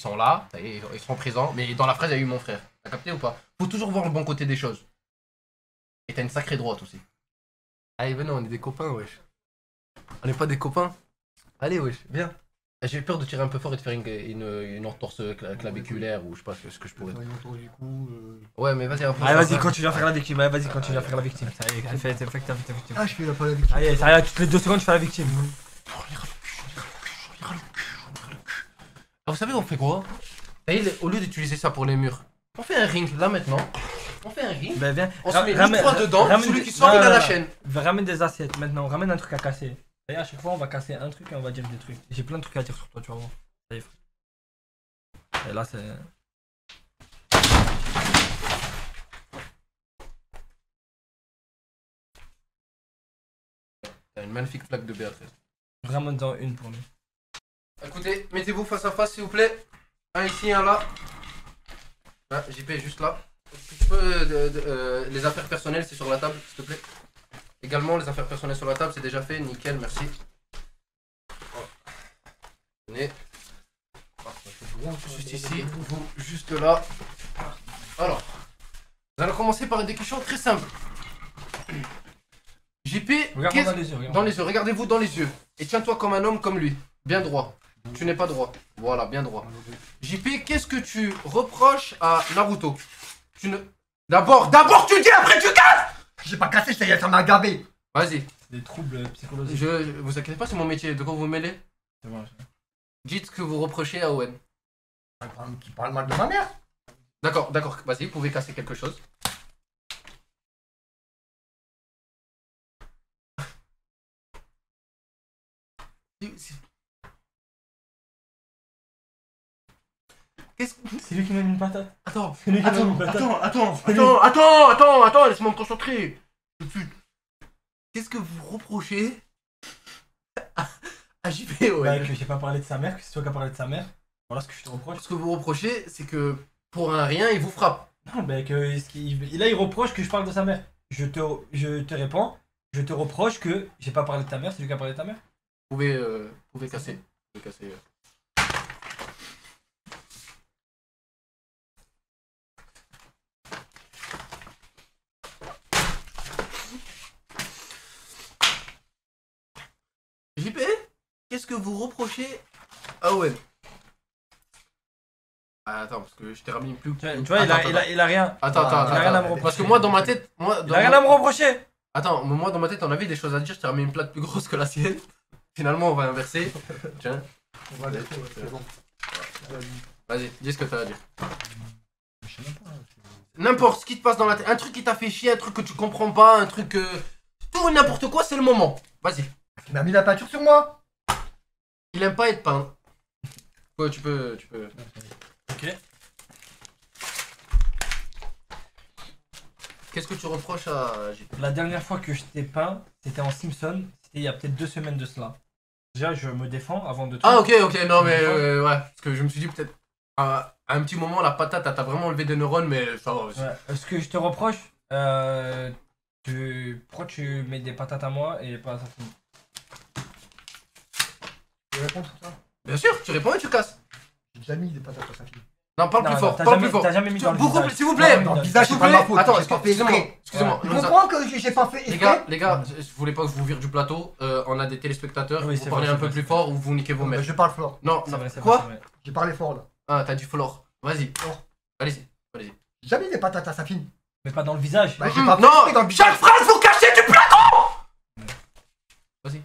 sont là, ils sont présents, mais dans la phrase, il y a eu mon frère. T'as capté ou pas? Faut toujours voir le bon côté des choses. Et t'as une sacrée droite aussi. Allez, venez, on est des copains, wesh. On n'est pas des copains? Allez, wesh, viens. J'ai peur de tirer un peu fort et de faire une entorse claviculaire ou je sais pas ce que je pourrais. Ouais, mais vas-y, vas-y, continue à faire la victime. Vas-y, continue à faire la victime. Ça y est, c'est fait que t'as fait la victime. Ah, je fais pas la victime. Allez, ça y est, toutes les 2 secondes, je fais la victime. Ah, vous savez, on fait quoi? Au lieu d'utiliser ça pour les murs, on fait un ring là maintenant. On fait un ring. Bah, viens. On se met les 3 dedans. Celui qui sort, il a la chaîne. Ramène des assiettes maintenant. On ramène un truc à casser. Et à chaque fois, on va casser un truc et on va dire des trucs. J'ai plein de trucs à dire sur toi, tu vas voir. Et là, c'est. T'as une magnifique plaque de Béatrice. Ramène-en une pour nous. Écoutez, mettez-vous face à face s'il vous plaît. Un ici, un là. Ah, JP est juste là. Tu peux, les affaires personnelles, c'est sur la table, s'il te plaît. Également, les affaires personnelles sur la table, c'est déjà fait. Nickel, merci. Voilà. Venez. Juste ici, vous, juste là. Alors, nous allons commencer par des questions très simples. JP, dans les yeux, regardez-vous dans les yeux. Et tiens-toi comme un homme comme lui. Bien droit. Tu n'es pas droit. Voilà, bien droit. JP, qu'est-ce que tu reproches à Naruto? Tu ne... D'abord tu dis, après tu casses! J'ai pas cassé, ça m'a gabé. Vas-y. Des troubles psychologiques. Vous inquiétez pas, c'est mon métier. De quoi vous mêlez? C'est bon. Dites ce que vous reprochez à Owen. Qui parle mal de ma mère? D'accord. Vas-y, vous pouvez casser quelque chose. C'est lui qui m'a mis une patate. Attends, laisse-moi me concentrer. Qu'est-ce que vous reprochez à JP? Ouais, que j'ai pas parlé de sa mère, que c'est toi qui as parlé de sa mère. Voilà ce que je te reproche. Ce que vous reprochez, c'est que pour un rien, il vous frappe. Non, mais là, il reproche que je parle de sa mère. Je te réponds, je te reproche que j'ai pas parlé de ta mère, c'est lui qui a parlé de ta mère. Vous pouvez casser. JP, qu'est-ce que vous reprochez à Owen? Attends, parce que je t'ai ramené plus. Tu vois, il a rien. Attends. Il a rien à me reprocher. Parce que moi, dans ma tête. Il a rien à me reprocher. Attends, moi, dans ma tête, on avait des choses à dire. Je t'ai ramené une plaque plus grosse que la sienne. Finalement, on va inverser. Tiens. On va aller. C'est bon. Vas-y, dis ce que t'as à dire. N'importe ce qui te passe dans la tête. Un truc qui t'a fait chier, un truc que tu comprends pas, un truc. Tout n'importe quoi, c'est le moment. Vas-y. Il m'a mis la peinture sur moi. Il aime pas être peint. Ouais, tu peux. Ok. Qu'est-ce que tu reproches à JP? La dernière fois que je t'ai peint, c'était en Simpson. C'était il y a peut-être 2 semaines de cela. Déjà, je me défends avant de... Ah ok, non mais ouais. Parce que je me suis dit peut-être... À un petit moment, la patate, t'as vraiment enlevé des neurones, mais ça va aussi. Ouais. Ce que je te reproche, pourquoi tu mets des patates à moi et pas à Safine? Tu réponds sur ça? Bien sûr, tu réponds et tu casses. J'ai déjà mis des patates à Safine. Non, parle plus fort. T'as jamais mis dans le visage. S'il vous plaît, dans le visage, c'est pas ma faute. Attends, excusez-moi. Je comprends que j'ai pas fait. Les gars, je voulais pas que vous vire du plateau. On a des téléspectateurs. Vous parlez un peu plus fort ou vous niquez vos mails. Je parle fort. Non, quoi? J'ai parlé fort là. Ah, t'as dit flore. Vas-y. Allez-y. J'ai jamais mis des patates à Safine. Mais pas dans le visage. Bah, j'ai pas fait dans le visage. Chaque phrase vous cachez du plateau. Vas-y.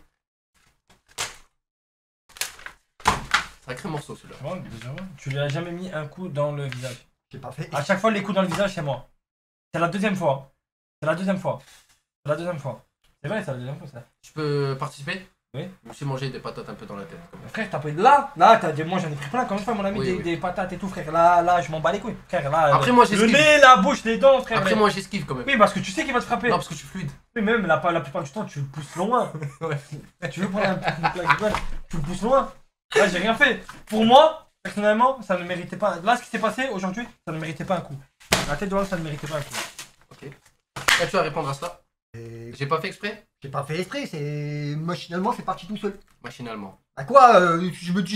Sacré morceau celui-là. Ouais, tu lui as jamais mis un coup dans le visage. J'ai pas fait. À chaque fois les coups dans le visage c'est moi. C'est la deuxième fois. C'est vrai, c'est la deuxième fois ça. Tu peux participer? Oui. Je me suis mangé des patates un peu dans la tête. Frère, t'as pris là, t'as dit moi j'en ai pris plein quand même, mon ami, oui, des patates et tout, frère. Là, je m'en bats les couilles. Frère, là. Après moi j'esquive. Le nez, la bouche, les dents, frère. Après moi j'esquive quand même. Oui, parce que tu sais qu'il va te frapper. Non, parce que je suis fluide. Oui, même la plupart du temps tu le pousses loin. Ouais. Tu veux prendre une plaque, tu le pousses loin. Là j'ai rien fait. Pour moi, personnellement, ça ne méritait pas. Là, ce qui s'est passé aujourd'hui, ça ne méritait pas un coup. La tête de l'homme, ça ne méritait pas un coup. Ok. Là, tu vas répondre à cela. J'ai pas fait exprès. J'ai pas fait exprès, c'est... Machinalement, c'est parti tout seul. Machinalement. À quoi tu veux que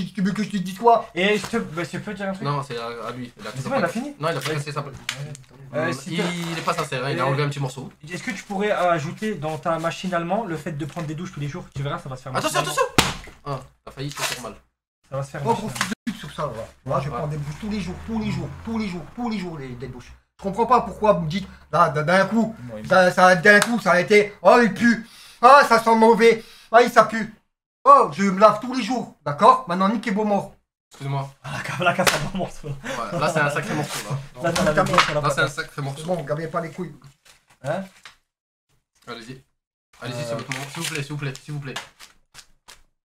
je te dise quoi? Et je te... Bah, je peux te dire un truc. Non, c'est à lui. C'est pas, il a fini? Non, il a fait ça. Il est pas sincère, hein, il a enlevé un petit morceau. Est-ce que tu pourrais ajouter dans ta machinalement le fait de prendre des douches tous les jours? Tu verras, ça va se faire mal. Attention. Ah, t'as failli se faire mal. Ça va se faire. Moi, gros fils de pute sur ça, voilà. Moi, je prends des douches tous les jours, des douches. Je comprends pas pourquoi vous me dites, d'un coup, ça a été, oh, il pue, ah, ça sent mauvais, ah, ça pue. Oh, je me lave tous les jours, d'accord? Maintenant, niquez vos morts. Excusez-moi. Ah, là, c'est un bon morceau, là. Ouais, là, c'est un sacré morceau, là. Là, c'est un sacré morceau. Bon, gavez pas les couilles. Hein? Allez-y. Allez-y, c'est votre moment. S'il vous plaît.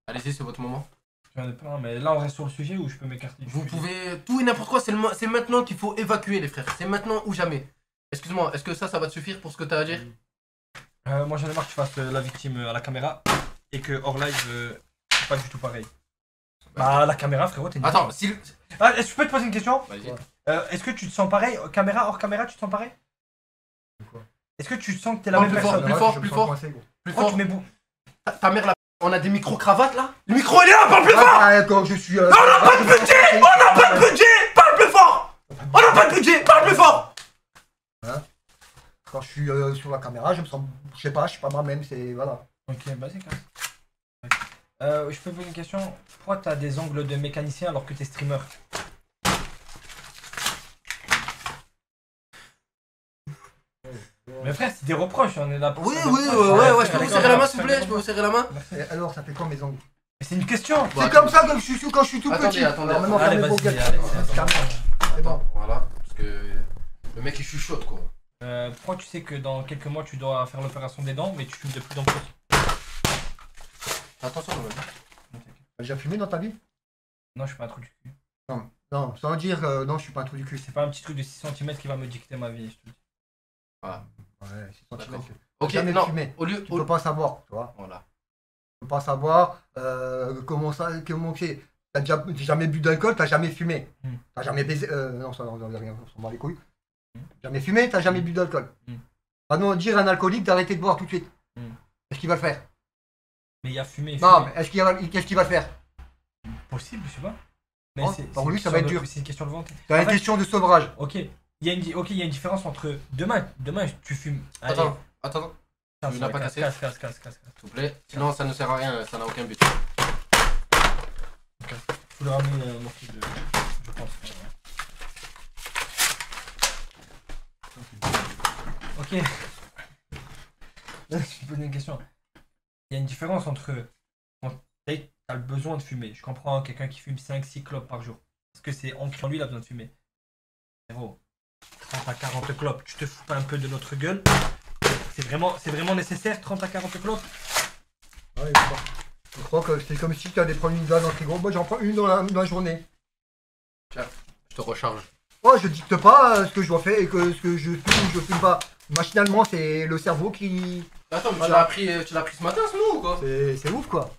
Allez-y, c'est votre moment. Mais là on reste sur le sujet où je peux m'écarter. Vous pouvez tout et n'importe quoi, c'est maintenant qu'il faut évacuer les frères, c'est maintenant ou jamais. Excuse-moi, est-ce que ça va te suffire pour ce que t'as à dire? Moi j'en ai marre que tu fasses la victime à la caméra et que hors live c'est pas du tout pareil. Bah la caméra frérot t'es une... Attends, est-ce que je peux te poser une question? Vas-y. Est-ce que tu te sens pareil, caméra, hors caméra tu te sens pareil? Est-ce que tu sens que t'es la même personne? Plus fort. Ta mère la... On a des micro-cravates là? Le micro il est là, parle plus fort! D'accord, je suis... On n'a pas de budget! On n'a pas de budget! Parle plus fort! On n'a pas de budget! Parle plus fort! Hein? Quand je suis sur la caméra, je me sens... Je sais pas, je suis pas moi-même, c'est... Voilà. Ok, bah c'est clair. Je peux poser une question? Pourquoi t'as des angles de mécanicien alors que t'es streamer? Mais frère, c'est des reproches, on est là pour... Oui, je peux vous serrer la main, s'il vous plaît, Et alors, ça fait quoi mes angles? C'est une question. C'est comme ça que je suis quand je suis tout petit. Attendez, allez, vas-y. Attends, voilà, parce que le mec il chuchote quoi. Pourquoi tu sais que dans quelques mois tu dois faire l'opération des dents, mais tu fumes de plus en plus? Attention quand même. T'as déjà fumé dans ta vie? Non, je suis pas un trou du cul. Non, sans dire, non, je suis pas un trou du cul. C'est pas un petit truc de 6 cm qui va me dicter ma vie, je te dis. Voilà. Ouais, ok, non, au lieu... Tu peux pas savoir, tu vois. Voilà. Tu peux pas savoir comment ça... Comment c'est... T'as jamais bu d'alcool, t'as jamais fumé. T'as jamais baisé... non, ça n'en rien, on s'en bat les couilles. Jamais fumé, t'as jamais bu d'alcool. Ah non, dire à un alcoolique d'arrêter de boire tout de suite. Est-ce qu'il va le faire? Mais il y a fumé, Non, mais qu'est-ce qu'il va le faire? Possible, je sais pas. Mais pour lui, ça va être dur. C'est une question de vente. C'est une question de sevrage. Ok. Il y a une différence entre demain tu fumes. Allez. Attends. Tu n'as pas cassé. Casse. S'il vous plaît. Sinon ça ne sert à rien, ça n'a aucun but. Ok. Faut le ramener un morceau de... Je pense. Ok. Là, je vais poser une question. Il y a une différence entre... T'as le besoin de fumer. Je comprends quelqu'un qui fume 5-6 clopes par jour. Parce que c'est ancré en lui, il a besoin de fumer. Frérot. 30 à 40 clopes, tu te fous pas un peu de notre gueule? C'est vraiment nécessaire, 30 à 40 clottes. Ouais, je crois que c'est comme si tu allais prendre une dans le frigo. Moi, j'en prends une dans la journée. Tiens, je te recharge. Oh, je dicte pas ce que je dois faire et que ce que je fume ou je fume pas. Machinalement, c'est le cerveau qui... Attends, mais tu l'as pris ce matin, ce nom ou quoi? C'est ouf, quoi.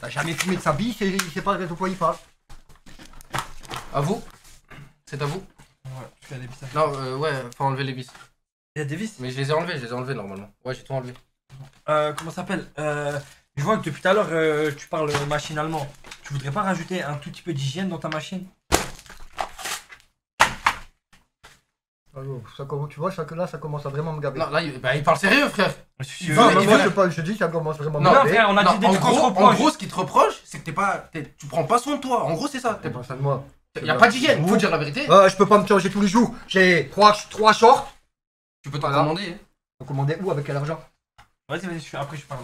T'as jamais fumé de sa bille, il sait pas de quoi il parle. À vous. C'est à vous. Ouais, parce qu'il y a des vis à... Non, ouais, faut enlever les vis. Il y a des vis? Mais je les ai enlevés normalement. Ouais, j'ai tout enlevé. Comment ça s'appelle? Je vois que depuis tout à l'heure, tu parles machinalement. Tu voudrais pas rajouter un tout petit peu d'hygiène dans ta machine? Ça, tu vois, là, ça commence à vraiment me gaver. Non, là, il parle sérieux, frère. Je dis, ça commence vraiment à me gaver. Non, frère, on a dit des trucs trop proches. En gros, ce qu'il te reproche, c'est que tu prends pas soin de toi. En gros, c'est ça. T'es pas ça de moi. Il n'y a pas d'hygiène, faut dire la vérité. Je peux pas me changer tous les jours. J'ai 3 shorts. Tu peux t'en commander. T'en commander où? Avec quel argent? Vas-y, après je parle.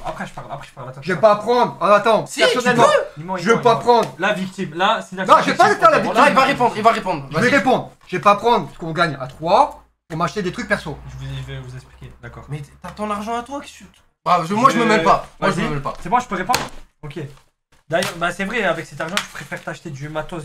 Je vais pas prendre. Attends, si, personnellement, je vais pas prendre. La victime, là, c'est... Non, je vais pas faire la victime. Là, il va répondre. Je vais répondre. Je vais pas prendre ce qu'on gagne à 3 pour m'acheter des trucs perso. Je vais vous expliquer, d'accord. Mais t'as ton argent à toi, qu'est-ce que tu... Ah, moi, je me mêle pas. Moi, je me mêle pas. C'est bon, je peux répondre? Ok. D'ailleurs, bah c'est vrai, avec cet argent, tu préfères t'acheter du matos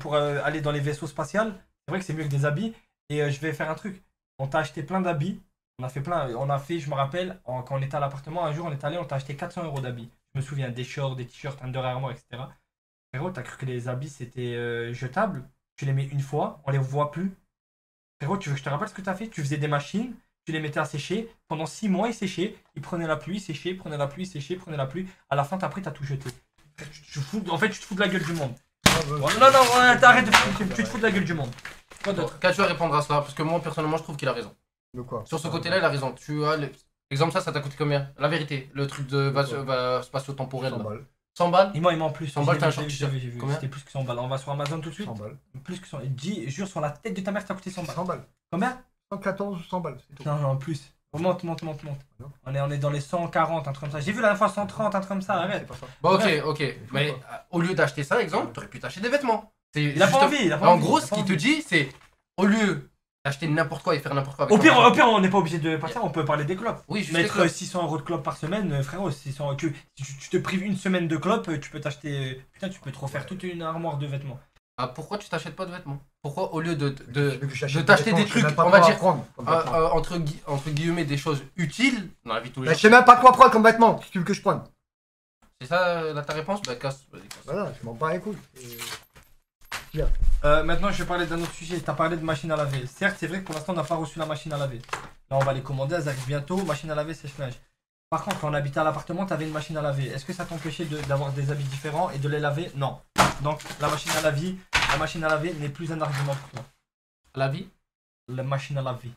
pour aller dans les vaisseaux spatials. C'est vrai que c'est mieux que des habits. Et je vais faire un truc. On t'a acheté plein d'habits. On a fait plein, je me rappelle, quand on était à l'appartement, un jour on est allé, on t'a acheté 400 € d'habits. Je me souviens, des shorts, des t-shirts, Under Armour, etc. Frérot, t'as cru que les habits c'était jetable? Tu les mets une fois, on les voit plus. Frérot, tu veux que je te rappelle ce que t'as fait? Tu faisais des machines, tu les mettais à sécher. Pendant 6 mois, ils séchaient, ils prenaient la pluie, séchaient, prenaient la pluie, séchaient, prenaient la pluie. À la fin, t'as tout jeté. Tu te fous de la gueule du monde. Non, t'arrêtes de foutre, tu te fous de la gueule du monde. Quoi d'autre? Quand tu vas répondre à ça, parce que moi personnellement, je trouve qu'il a raison. Quoi? Sur ce côté-là, il a raison. Tu as l'exemple, ça t'a coûté combien? La vérité, le truc de spatio-temporel. 100 balles. 100 balles? Il ment plus. 100 balles, t'as un short t-shirt. C'était plus que 100 balles. On va sur Amazon tout de suite. 100 balles. Plus que 100. Dis, jure sur la tête de ta mère, t'as coûté 100 balles. 100 balles. Combien? 114 ou 100 balles. Non, plus. Monte. On est dans les 140, un truc comme ça. J'ai vu la dernière fois 130, un truc comme ça. Arrête. Bon, ok. Mais au lieu d'acheter ça, exemple, t'aurais pu t'acheter des vêtements. Il a pas envie. En gros, ce qu'il te dit, c'est au lieu acheter n'importe quoi et faire n'importe quoi avec... Au pire, on n'est pas obligé de partir, on peut parler des clopes. Oui, juste mettre 600 € de clopes par semaine, frérot, 600, tu te prives une semaine de clopes, tu peux t'acheter... Putain, tu peux te refaire toute une armoire de vêtements. Ah, pourquoi tu t'achètes pas de vêtements? Pourquoi, au lieu de t'acheter des trucs, on va dire, entre guillemets, des choses utiles dans la vie de tous les jours... Je sais même pas quoi prendre comme vêtements, si tu veux que je prenne. C'est ça, ta réponse? Bah, casse. Voilà, je m'en bats les couilles. Maintenant je vais parler d'un autre sujet. T'as parlé de machine à laver. Certes, c'est vrai que pour l'instant on n'a pas reçu la machine à laver. Là on va les commander, elles arrivent bientôt. Machine à laver, sèche-linge. Par contre, quand on habitait à l'appartement, t'avais une machine à laver. Est-ce que ça t'empêchait d'avoir des habits différents et de les laver? Non. Donc la machine à laver n'est plus un argument pour toi. La vie? La machine à laver.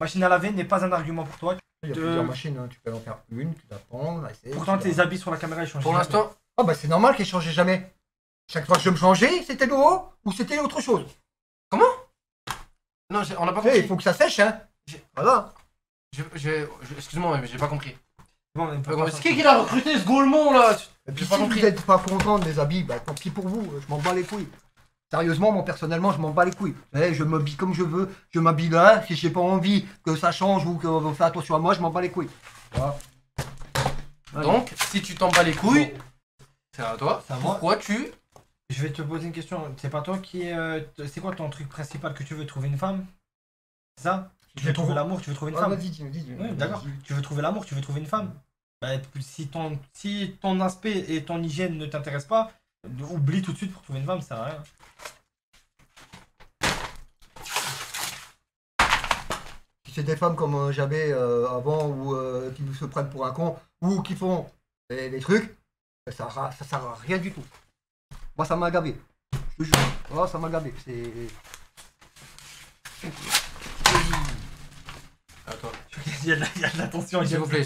Machine à laver n'est pas un argument pour toi. Il y a plusieurs machines, hein. Tu peux en faire une, tu la prends, essayer. Pourtant tes habits sur la caméra ils changent. Pour l'instant. Oh bah c'est normal qu'ils changent jamais. Chaque fois que je me changeais, c'était nouveau ou c'était autre chose. Comment? Non, on n'a pas compris. Il faut que ça sèche, hein. Voilà. Excuse-moi, mais j'ai pas compris. C'est qui l'a recruté, ce Gaulmont, là? Et puis si vous êtes pas content des habits, bah tant pis pour vous, je m'en bats les couilles. Sérieusement, moi, personnellement, je m'en bats les couilles. Et je m'habille comme je veux, je m'habille là, si j'ai pas envie que ça change ou qu'on fait attention à moi, je m'en bats les couilles. Voilà. Donc, si tu t'en bats les couilles, c'est à toi. Pourquoi tu... Je vais te poser une question, c'est pas toi qui... c'est quoi ton truc principal que tu veux? Trouver une femme? C'est ça? Tu veux trouver l'amour, tu veux trouver une femme? Vas-y, oui, d'accord. Tu veux trouver l'amour, tu veux trouver une femme? Bah, si ton aspect et ton hygiène ne t'intéressent pas, oublie tout de suite pour trouver une femme, ça sert à rien. Si c'est des femmes comme j'avais avant, ou qui se prennent pour un con, ou qui font des trucs, ça sert à rien du tout. Moi ça m'a gavé, je te jure. Oh, ça m'a gavé, c'est... Attends. Il y a de la tension. S'il vous plaît.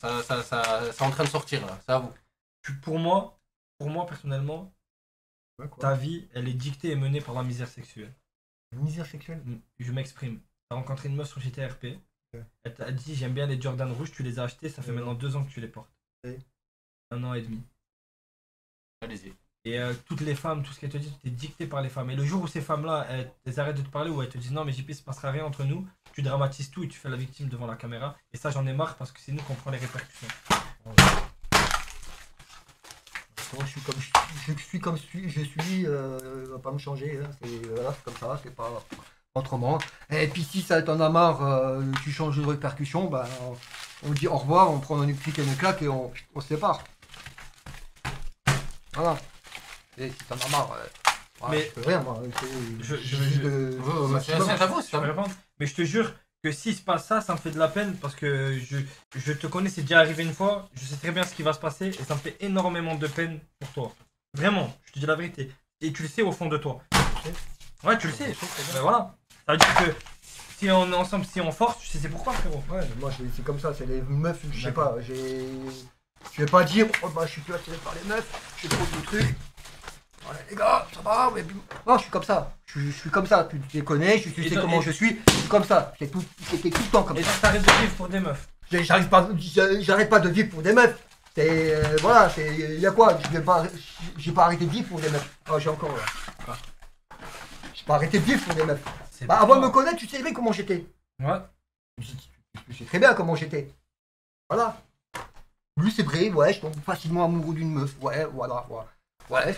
Ça est en train de sortir là, c'est à vous. Pour moi personnellement, ta vie, elle est dictée et menée par la misère sexuelle. La misère sexuelle? Je m'exprime. T'as rencontré une meuf sur GTRP, elle t'a dit j'aime bien les Jordan rouges, tu les as achetés, ça fait maintenant 2 ans que tu les portes. Un an et demi. Allez-y. Et toutes les femmes, tout ce qu'elles te disent, tu es dicté par les femmes. Et le jour où ces femmes-là, elles arrêtent de te parler ou elles te disent non mais JP, il se passera rien entre nous, tu dramatises tout et tu fais la victime devant la caméra. Et ça, j'en ai marre parce que c'est nous qu'on prend les répercussions. Moi, je suis comme je suis, va pas me changer, hein. C'est comme ça, c'est pas autrement. Et puis si ça t'en a marre, tu changes de répercussion, bah, on dit au revoir, on prend une clique et une claque et on se sépare. Voilà. Et si t'en as marre, voilà, mais je peux rien, moi. Mais je te jure que s'il se passe ça, ça me fait de la peine parce que je te connais, c'est déjà arrivé une fois, je sais très bien ce qui va se passer et ça me fait énormément de peine pour toi. Vraiment, je te dis la vérité. Et tu le sais au fond de toi. Ouais, tu le sais. Ben voilà. Ça veut dire que si on est ensemble, si on force, tu sais c'est pourquoi, frérot. Ouais, moi c'est comme ça, c'est les meufs, je sais pas, j'ai... Je vais pas dire, oh bah je suis plus attiré par les meufs, je fais trop de trucs. Voilà les gars, ça va, mais... Non, je suis comme ça. Je suis comme ça, tu les connais, tu sais comment je suis comme ça. J'étais tout le temps comme ça. Et t'arrêtes de vivre pour des meufs. J'arrête pas de vivre pour des meufs. C'est... voilà, c'est... Y'a quoi? J'ai pas arrêté de vivre pour des meufs. Ah, j'ai encore... Là. J'ai pas arrêté de vivre pour des meufs. Bah avant de me connaître, tu sais bien comment j'étais. Ouais. Je sais très bien comment j'étais. Voilà. Lui c'est vrai, ouais, je tombe facilement amoureux d'une meuf, ouais, voilà, ouais. Ouais,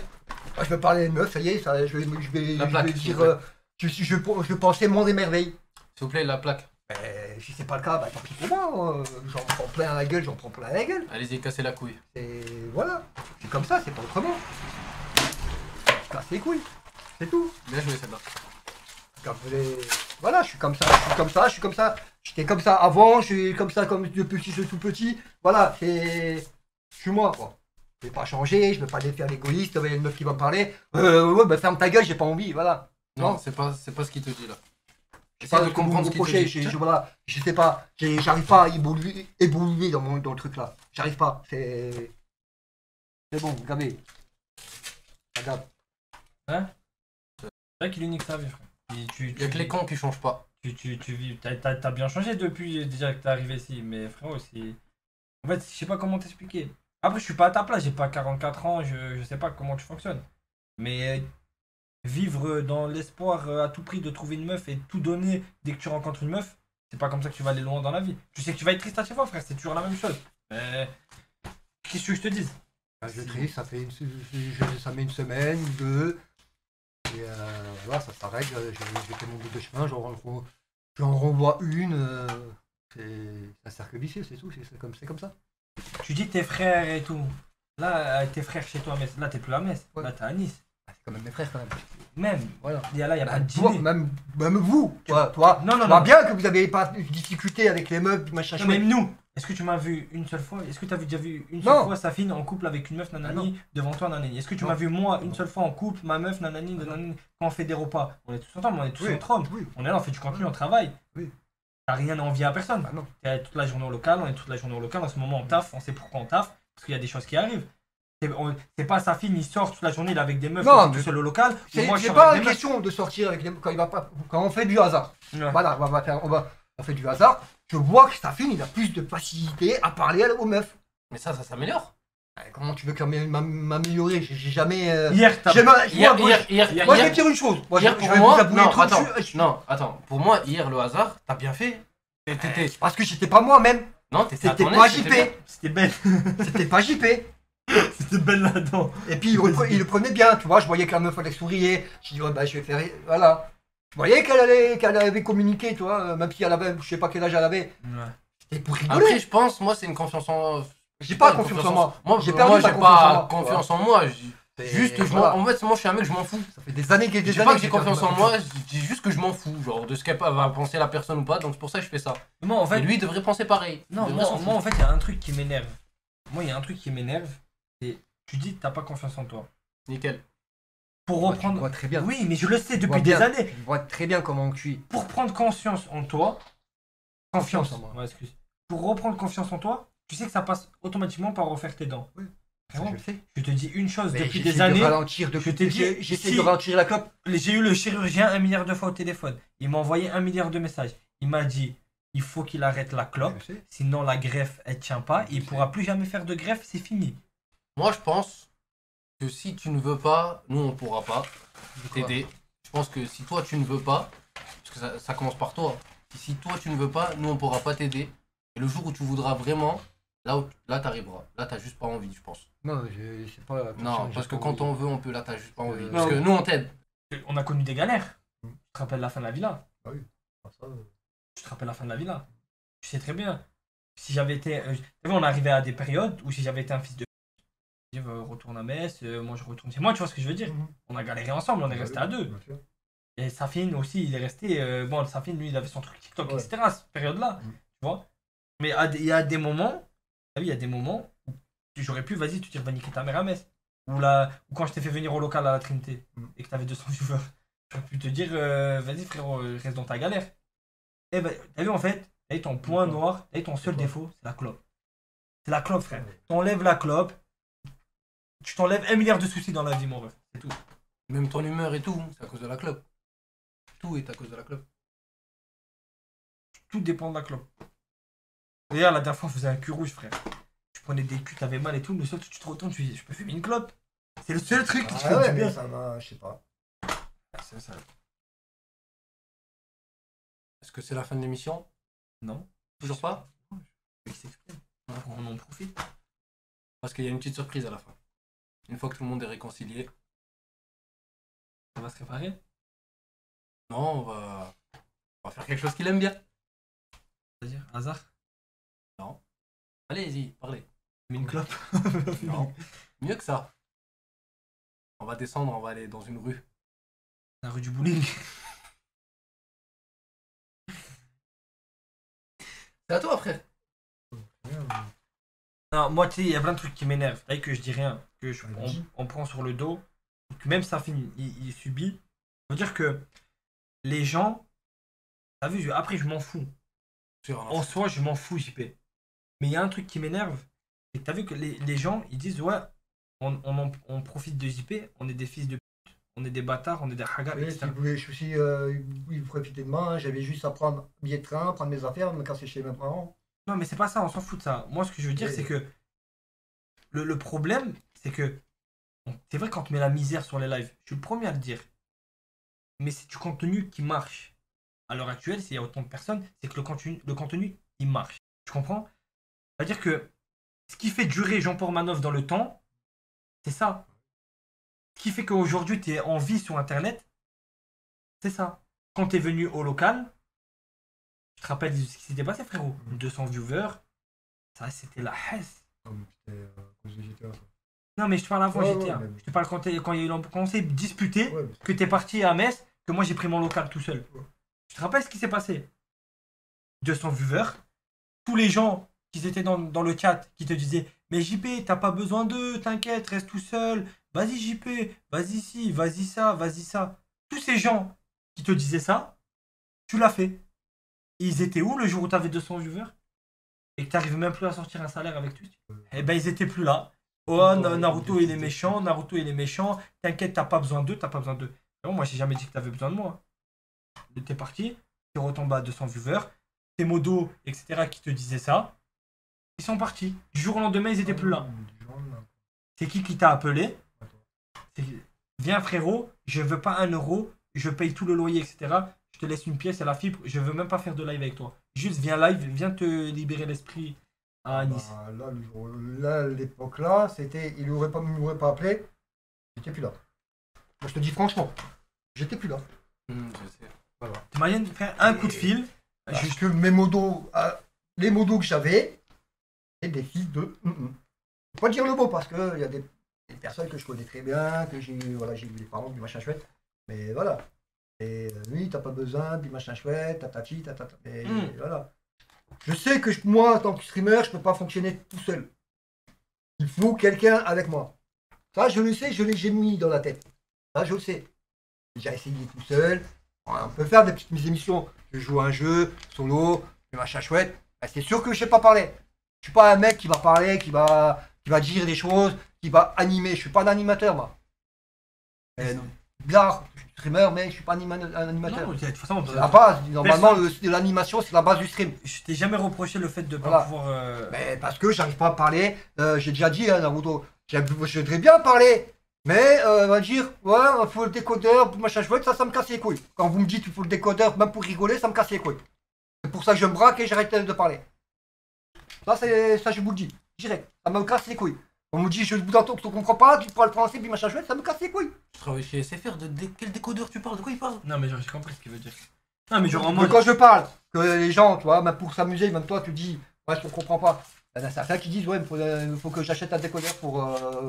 je vais parler à une meuf, ça y est, ça, je vais dire, je pensais mon des merveilles. S'il vous plaît, la plaque. Si c'est pas le cas, bah tant pis pour moi, j'en prends plein à la gueule, Allez-y, cassez la couille. Et voilà, c'est comme ça, c'est pas autrement. Casse les couilles, c'est tout. Bien joué celle-là. Voilà, je suis comme ça. J'étais comme ça avant, je suis comme ça, comme de petit, je suis tout petit. Voilà, c'est... Je suis moi, quoi. Je vais pas changer, je vais pas défaire l'égoïste, il y a une meuf qui va me parler. Ouais, bah ferme ta gueule, j'ai pas envie, voilà. Non, c'est pas ce qu'il te dit, là. J'ai pas de comprendre ce qu'il te dit. Voilà, je sais pas, j'arrive pas à évoluer dans le truc, là. J'arrive pas, c'est... C'est bon, regardez. Regarde. Hein? C'est vrai qu'il est unique, ça, frère. Y'a que les cons qui changent pas. T'as bien changé depuis déjà que t'es arrivé ici, mais frérot, c'est... En fait, je sais pas comment t'expliquer. Après, je suis pas à ta place, j'ai pas 44 ans, je sais pas comment tu fonctionnes. Mais vivre dans l'espoir à tout prix de trouver une meuf et tout donner dès que tu rencontres une meuf, c'est pas comme ça que tu vas aller loin dans la vie. Tu sais que tu vas être triste à chaque fois, frère, c'est toujours la même chose. Mais... Qu'est-ce que je te dise? Je triste, ça met une semaine, deux... Et voilà, ça s'arrête, j'ai fait mon bout de chemin, j'en renvoie une, c'est un cercle vicieux, c'est tout, c'est comme ça. Tu dis tes frères et tout, là tes frères chez toi, mais là t'es plus à Metz, ouais. Là t'es à Nice. Ah, c'est quand même mes frères quand même. Même, voilà. Et là y a bah, pas de dîner. Même vous, toi, non, non, non. Bien que vous avez pas discuté avec les meufs, machin. Non, même nous. Est-ce que tu m'as vu une seule fois? Est-ce que tu as déjà vu une seule fois Safine en couple avec une meuf nanani devant toi nanani? Est-ce que tu m'as vu moi une seule fois en couple, ma meuf nanani nanani? Quand on fait des repas, on est tous ensemble, on est tous entre hommes. Oui. On est là, on fait du contenu, on travaille. Oui. T'as rien à envier à personne. Ah, t'es toute la journée au local, on est toute la journée au local. En ce moment, on taffe, on sait pourquoi on taffe, parce qu'il y a des choses qui arrivent. C'est pas Safine, il sort toute la journée, il est avec des meufs, non, tout seul au local. C'est pas une question de sortir avec les meufs quand on fait du hasard. Ouais. Voilà, on fait du hasard. Je vois que Safine, il a plus de facilité à parler aux meufs. Mais ça s'améliore. Comment tu veux m'améliorer? J'ai jamais... Hier, moi, je vais dire une chose. Moi, hier, pour moi... Non, attends. Pour moi, hier, le hasard, t'as bien fait. Parce que j'étais pas moi-même. Non, c'était pas JP. C'était belle. C'était pas JP. C'était belle là-dedans. Et puis, il le prenait bien, tu vois. Je voyais que la meuf, elle souriait. Je dis, bah, je vais faire... Voilà. Vous voyez qu'elle avait communiqué, tu vois, même si elle avait, je sais pas quel âge elle avait. C'était pour rigoler. Après, je pense, moi, c'est une confiance en... J'ai pas confiance en moi. Moi, j'ai perdu ma confiance en moi. Juste, en fait, moi, je suis un mec, je m'en fous. Ça fait des années que j'ai pas que j'ai confiance en moi, je dis juste que je m'en fous, genre, de ce qu'elle va penser la personne ou pas, donc c'est pour ça que je fais ça. Moi, en fait... Et lui, il devrait penser pareil. Non, moi, en fait, il y a un truc qui m'énerve. Moi, il y a un truc qui m'énerve, c'est... Tu dis que t'as pas confiance en toi. Nickel. Pour reprendre... Vois très bien. Oui, mais je le sais depuis des années. Je vois très bien comment on cuit. Pour prendre conscience en toi... Confiance en moi. Ouais, excuse. Pour reprendre confiance en toi, tu sais que ça passe automatiquement par refaire tes dents. Oui. Vraiment, je le sais. Je te dis une chose mais depuis des années... J'essaie de ralentir la clope. J'ai eu le chirurgien 1 milliard de fois au téléphone. Il m'a envoyé 1 milliard de messages. Il m'a dit, il faut qu'il arrête la clope. Sinon la greffe, elle tient pas. Il pourra plus jamais faire de greffe, c'est fini. Moi, je pense... que si tu ne veux pas, nous on pourra pas t'aider. Je pense que si toi tu ne veux pas, parce que ça commence par toi, si toi tu ne veux pas, nous on pourra pas t'aider. Et le jour où tu voudras vraiment, là t'arriveras. Là t'as juste pas envie, je pense. Non, je sais pas. Non, parce que quand on veut, on peut. Là t'as juste pas envie. Parce que nous on t'aide. On a connu des galères. Tu te rappelles la fin de la villa? Ah oui. Tu te rappelles la fin de la villa? Tu sais très bien. Si j'avais été. On arrivait à des périodes où si j'avais été un fils de. Je retourne à Metz, moi je retourne chez moi, tu vois ce que je veux dire? On a galéré ensemble, on est resté à deux. Et Safine aussi, il est resté. Bon, Safine, lui, il avait son truc TikTok, ouais, etc. Cette période-là, tu vois. Mais il y a des moments, il y a des moments où j'aurais pu, vas-y, tu vas niquer ta mère à Metz. Ou quand je t'ai fait venir au local à la Trinité et que t'avais 200 viewers, j'aurais pu te dire, vas-y, frérot, reste dans ta galère. Et ben, t'as vu, en fait, t'as eu ton point noir, t'as eu ton seul défaut, c'est la clope. C'est la clope, frère. T'enlèves la clope, tu t'enlèves 1 milliard de soucis dans la vie, mon ref. C'est tout. Même ton humeur et tout, c'est à cause de la clope. Tout est à cause de la clope. Tout dépend de la clope. D'ailleurs, la dernière fois, on faisait un cul rouge, frère. Tu prenais des culs, t'avais mal et tout. Le seul truc, tu te retournes, tu dis, je peux fumer une clope. C'est le seul truc qui te fait du bien. Ça m'a, je sais pas. Est-ce que c'est la fin de l'émission? Non. Toujours pas? On en profite. Parce qu'il y a une petite surprise à la fin. Une fois que tout le monde est réconcilié, ça va se réparer. Non, on va faire quelque chose qu'il aime bien. C'est-à-dire hasard? Non. Allez-y, parlez. Mais une clope? Non. Mieux que ça. On va descendre, on va aller dans une rue. La rue du bowling. C'est à toi, frère. Non, moi, tu sais, il y a plein de trucs qui m'énervent. T'as vu que je dis rien, que on prend sur le dos, que même Safine, il subit. On veut dire que les gens, t'as vu, après je m'en fous. En soi, je m'en fous, JP. Mais il y a un truc qui m'énerve, c'est que t'as vu que les gens, ils disent, ouais, on profite de JP, on est des fils de pute, on est des bâtards, on est des hagas, etc. Ils profitaient de moi, hein, j'avais juste à prendre billet de train, prendre mes affaires, me casser chez mes parents. Non, mais c'est pas ça, on s'en fout de ça. Moi, ce que je veux dire, c'est que le problème, c'est que, c'est vrai, quand on met la misère sur les lives, je suis le premier à le dire. Mais c'est du contenu qui marche. À l'heure actuelle, s'il y a autant de personnes, c'est que le contenu, il marche. Tu comprends? C'est-à-dire que ce qui fait durer JEAN PORMANOVE dans le temps, c'est ça. Ce qui fait qu'aujourd'hui, tu es en vie sur Internet, c'est ça. Quand tu es venu au local, je te rappelle ce qui s'était passé, frérot. 200 viewers, ça, c'était la haisse. Non, mais je te parle avant GTA. Je te parle quand il y a eu l'enconseil disputé, que t'es parti à Metz, que moi j'ai pris mon local tout seul. Je te rappelle ce qui s'est passé. 200 viewers, tous les gens qui étaient dans le chat qui te disaient, mais JP, t'as pas besoin d'eux, t'inquiète, reste tout seul. Vas-y JP, vas-y ci, vas-y ça, vas-y ça. Tous ces gens qui te disaient ça, tu l'as fait. Et ils étaient où le jour où t'avais 200 viewers et que t'arrives même plus à sortir un salaire avec Twitch? Eh ben ils étaient plus là. Oh, Naruto il est méchant, Naruto il est méchant, t'inquiète, t'as pas besoin d'eux, t'as pas besoin d'eux. Non, moi j'ai jamais dit que t'avais besoin de moi. T'es parti, t'es retombé à 200 viewers, tes modos, etc. qui te disaient ça, ils sont partis. Du jour au lendemain, ils étaient plus là. C'est qui t'a appelé? Viens frérot, je veux pas 1 euro, je paye tout le loyer, etc. Je te laisse une pièce à la fibre, je veux même pas faire de live avec toi. Juste viens live, viens te libérer l'esprit. Ah, Nice. Là, l'époque là, c'était, il m'aurait pas appelé, j'étais plus là. Moi, je te dis franchement, j'étais plus là. Je sais. Voilà. Tu m'as rien de faire un coup de fil. Juste que mes modos, les modos que j'avais, et des fils de. Faut pas dire le mot parce que il y a des personnes que je connais très bien, que j'ai, voilà, j'ai vu les parents du machin chouette, mais voilà. Et lui, t'as pas besoin du machin chouette, tatati, tatata, mais voilà. Je sais que moi, en tant que streamer, je peux pas fonctionner tout seul. Il faut quelqu'un avec moi. Ça, je le sais, je l'ai mis dans la tête. Ça, je le sais. J'ai essayé tout seul. On peut faire des petites émissions. Je joue à un jeu, solo, du machin chouette. Ben, c'est sûr que je sais pas parler. Je suis pas un mec qui va parler, qui va dire des choses, qui va animer. Je suis pas un animateur, moi. Bizarre, je suis streamer, mais je suis pas un animateur. Non, de toute façon, la base, normalement, l'animation, c'est la base du stream. Je t'ai jamais reproché le fait de pas pouvoir. Mais parce que j'arrive pas à parler. J'ai déjà dit, Naruto, je voudrais bien parler, Mais on va dire, ouais, il faut le décodeur, pour machin chouette, ça me casse les couilles. Quand vous me dites qu'il faut le décodeur, même pour rigoler, ça me casse les couilles. C'est pour ça que je me braque et j'arrête de parler. Là, ça je vous le dis, direct, ça me casse les couilles. On me dit, je vous entends, tu comprends pas, tu parles français, puis machin chouette, ça me casse les couilles. Je travaille chez SFR, de quel décodeur tu parles, de quoi il parle? Non mais genre, j'ai compris ce qu'il veut dire. Non mais genre en mode... Quand je parle, que les gens, tu vois, même pour s'amuser, même toi tu dis, ouais, je comprends pas. Il y en a certains qui disent, ouais, il faut que j'achète un décodeur pour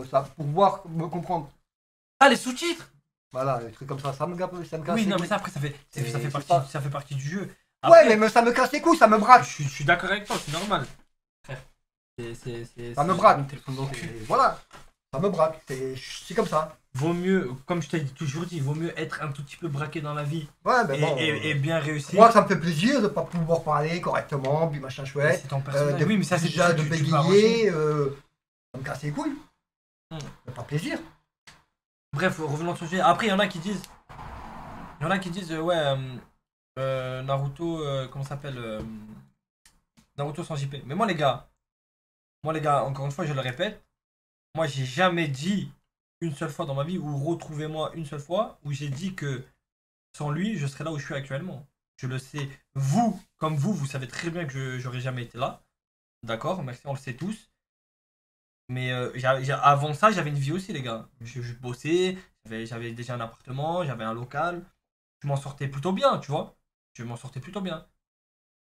ça, pour voir, me comprendre. Ah, les sous-titres. Voilà, les trucs comme ça, ça me casse. Oui, non, mais ça, après, ça fait partie du jeu. Après, ouais, mais ça me casse les couilles, ça me braque. Je suis d'accord avec toi, c'est normal. Ça me braque. Voilà, ça me braque, c'est comme ça. Vaut mieux, comme je t'ai toujours dit, vaut mieux être un tout petit peu braqué dans la vie. Ouais, ben bon, et bien réussir. Moi, ça me fait plaisir de pas pouvoir parler correctement, puis machin chouette. C'est ton personnel. Oui, mais ça, c'est déjà de bégayer, ça me casse les couilles. Ça fait pas plaisir. Bref, revenons au sujet. Après, il y en a qui disent, ouais, Naruto, comment ça s'appelle, Naruto sans JP. Mais moi les gars, encore une fois, je le répète, moi, j'ai jamais dit une seule fois dans ma vie, ou retrouvez-moi une seule fois, où j'ai dit que sans lui, je serais là où je suis actuellement. Je le sais. Vous, comme vous, vous savez très bien que j'aurais jamais été là. D'accord, merci, on le sait tous. Mais avant ça, j'avais une vie aussi, les gars. Je bossais, j'avais déjà un appartement, j'avais un local. Je m'en sortais plutôt bien, tu vois. Je m'en sortais plutôt bien.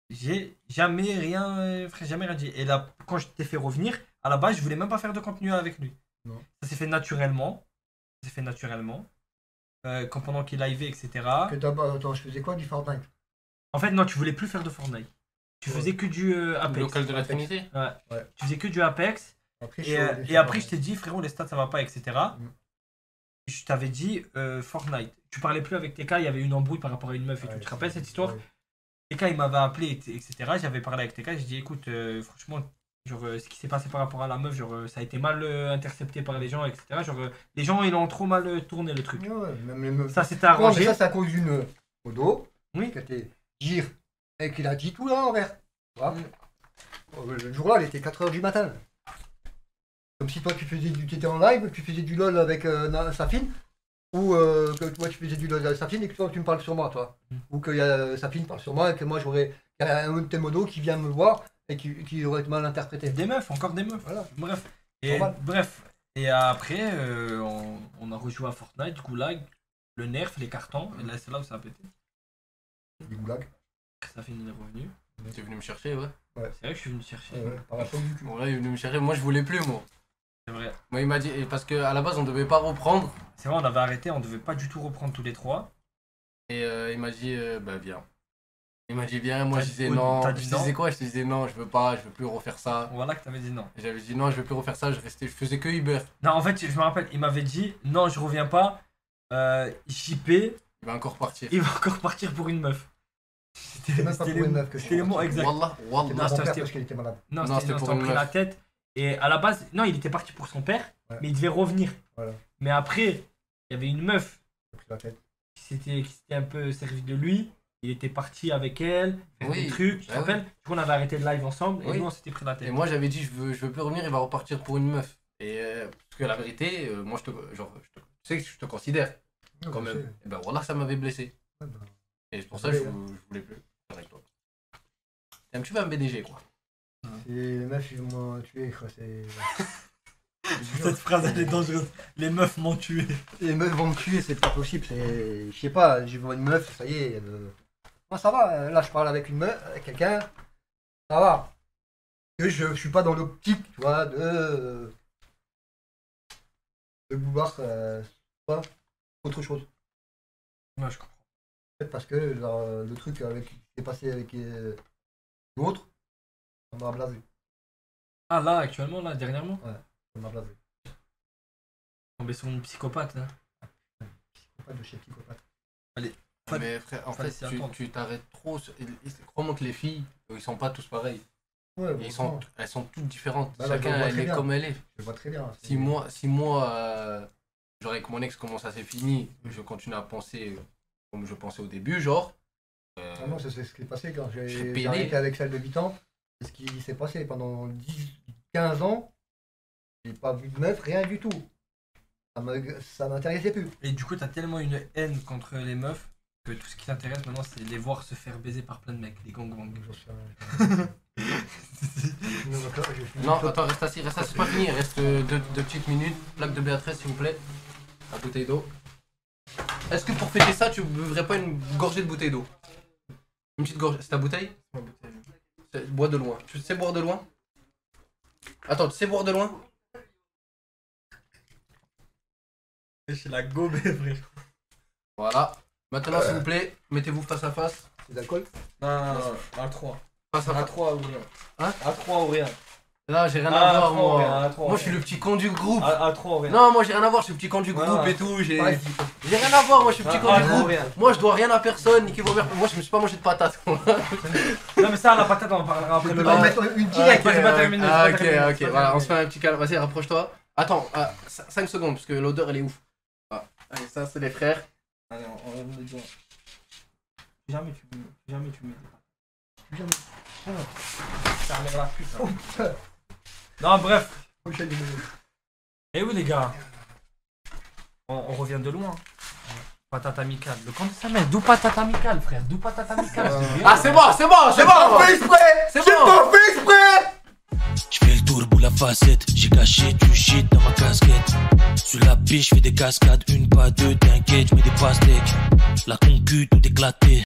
J'ai jamais rien, dit. Et là, quand je t'ai fait revenir, à la base, je voulais même pas faire de contenu avec lui. Non. Ça s'est fait naturellement, quand pendant qu'il liveait, etc. Que d'abord, attends, je faisais quoi, du Fortnite? En fait, non, tu voulais plus faire de Fortnite. Tu faisais que du Apex. Le local de la Trinité. Ouais. Ouais. Tu faisais que du Apex. Après, et après, je t'ai dit, frérot, les stats, ça va pas, etc. Je t'avais dit Fortnite. Tu parlais plus avec TK, il y avait une embrouille par rapport à une meuf et tout. Tu te rappelles cette histoire? TK, il m'avait appelé, etc. J'avais parlé avec TK, j'ai dit, écoute, franchement... Genre, ce qui s'est passé par rapport à la meuf, genre, ça a été mal intercepté par les gens, etc. Genre, les gens, ils ont trop mal tourné le truc. Ouais, même... Ça, c'était arrangé. Ouais, mais ça, c'est à cause d'une photo qui était gire et qu'il a dit tout là envers. Le jour-là, il était 4 h du matin. Comme si toi, tu étais en live, tu faisais du LOL avec Safine, ou toi, tu faisais du LOL avec Safine et que toi, tu me parles sur moi, toi. Ou que Safine parle sur moi et que moi, j'aurais un de tes modos qui vient me voir. Et qui aurait été mal interprété. Des meufs, encore des meufs. Voilà. Bref. Et après, on a rejoué à Fortnite, Goulag, le nerf, les cartons, et là c'est là où ça a pété. Du Goulag. Ça finit les revenus. Tu es venu me chercher, ouais. C'est vrai que je suis venu te chercher. Par la forme du cul. Bon, là, il est venu me chercher, moi je voulais plus, moi. C'est vrai. Moi il m'a dit, parce qu'à la base on devait pas reprendre. C'est vrai, on avait arrêté, on devait pas du tout reprendre tous les trois. Et il m'a dit, bah viens. Il m'a dit bien, moi je disais non. Je disais quoi? Je disais non, je veux pas, je veux plus refaire ça. Voilà que t'avais dit non. J'avais dit non, je veux plus refaire ça, je faisais que Uber. Non, en fait, je me rappelle, il m'avait dit non, je reviens pas. JP. Il va encore partir. Il va encore partir pour une meuf. C'était même pas pour une meuf que je suis. Wallah, wallah. Non, c'était parce qu'il était malade. Non, c'était pour une meuf. La tête. Et à la base, non, il était parti pour son père, mais il devait revenir. Voilà. Mais après, il y avait une meuf qui s'était un peu servi de lui. Il était parti avec elle, faire des trucs, tu te rappelles? Du coup, on avait arrêté le live ensemble et nous, on s'était pris la tête. Et moi, j'avais dit, je veux plus revenir, il va repartir pour une meuf. Et parce que la vérité, moi, tu sais que je te considère quand même. Et ben voilà, ça m'avait blessé. Et c'est pour ça que je voulais plus faire avec toi. C'est un petit peu un BDG, quoi. Les meufs, ils m'ont tué, quoi. Cette phrase, elle est dangereuse. Les meufs m'ont tué. Les meufs vont me tuer, c'est pas possible. Je sais pas, j'ai vu une meuf, ça y est. Moi ça va, là je parle avec une meuf, avec quelqu'un, ça va. Et je suis pas dans l'optique, tu vois, de vouloir autre chose. Ouais, je comprends. Peut-être parce que genre, le truc qui s'est passé avec l'autre, ça m'a blasé. Ah là, actuellement, là, dernièrement? Ouais, ça m'a blasé. Tombé sur une psychopathe, là. Psychopathe de chez psychopathe. Allez. Mais frère, en fait, tu t'arrêtes trop. Crois-moi que les filles, ils sont pas tous pareils. Ouais, bon elles sont toutes différentes. Bah là, chacun, elle est comme elle est. Je vois très bien. Si moi, genre avec mon ex, comment ça s'est fini, je continue à penser comme je pensais au début, genre. Ah non, c'est ce qui est passé quand j'ai arrêté avec celle de 8 ans. C'est ce qui s'est passé pendant 10-15 ans. J'ai pas vu de meuf, rien du tout. ça m'intéressait plus. Et du coup, t'as tellement une haine contre les meufs que tout ce qui t'intéresse maintenant, c'est les voir se faire baiser par plein de mecs, les gangbangs. Non, attends, reste assis, c'est pas fini, il reste deux petites minutes. Plaque de Béatrice, s'il vous plaît. La bouteille d'eau. Est-ce que pour fêter ça, tu buvrais pas une gorgée de bouteille d'eau? Une petite gorgée, c'est ta bouteille? Ma bouteille. Bois de loin. Tu sais boire de loin? Attends, tu sais boire de loin? J'ai la gobée, frère. Voilà. Maintenant, s'il vous plaît, mettez-vous face à face. C'est de l'alcool? Non, non, non, A3. Face à face. A3 ou rien. Hein? A3 ou rien. Là, j'ai rien à voir, moi. Moi, je suis le petit con du groupe. A3 ou rien. Non, moi, j'ai rien à voir, je suis le petit con du groupe et tout. J'ai rien à voir, moi, je suis le petit con du groupe. Moi, je dois rien à personne. Niquez vos mères. Moi, je me suis pas mangé de patate. Non, mais ça, la patate, on en parlera après le live. On va mettre une directe. Ok, ok, voilà, on se fait un petit calme. Vas-y, rapproche-toi. Attends, 5 secondes, parce que l'odeur, elle est ouf. Allez, ça, c'est les frères. Allez, on va me dire. Jamais tu me dis. Jamais. Ça enlève la putain. Non, bref. Eh oui, les gars. On revient de loin. Patate amicale. Le camp de sa mère. D'où patate amicale, frère. D'où patate amicale. Ah, c'est bon, c'est bon, c'est bon. J'ai pas fait exprès. C'est bon. J'ai pas fait exprès. J'fais le tour bout la facette, j'ai caché du shit dans ma casquette. Sur la biche, j'fais des cascades, une pas deux, t'inquiète, j'mets des pastèques. La concu, tout éclaté.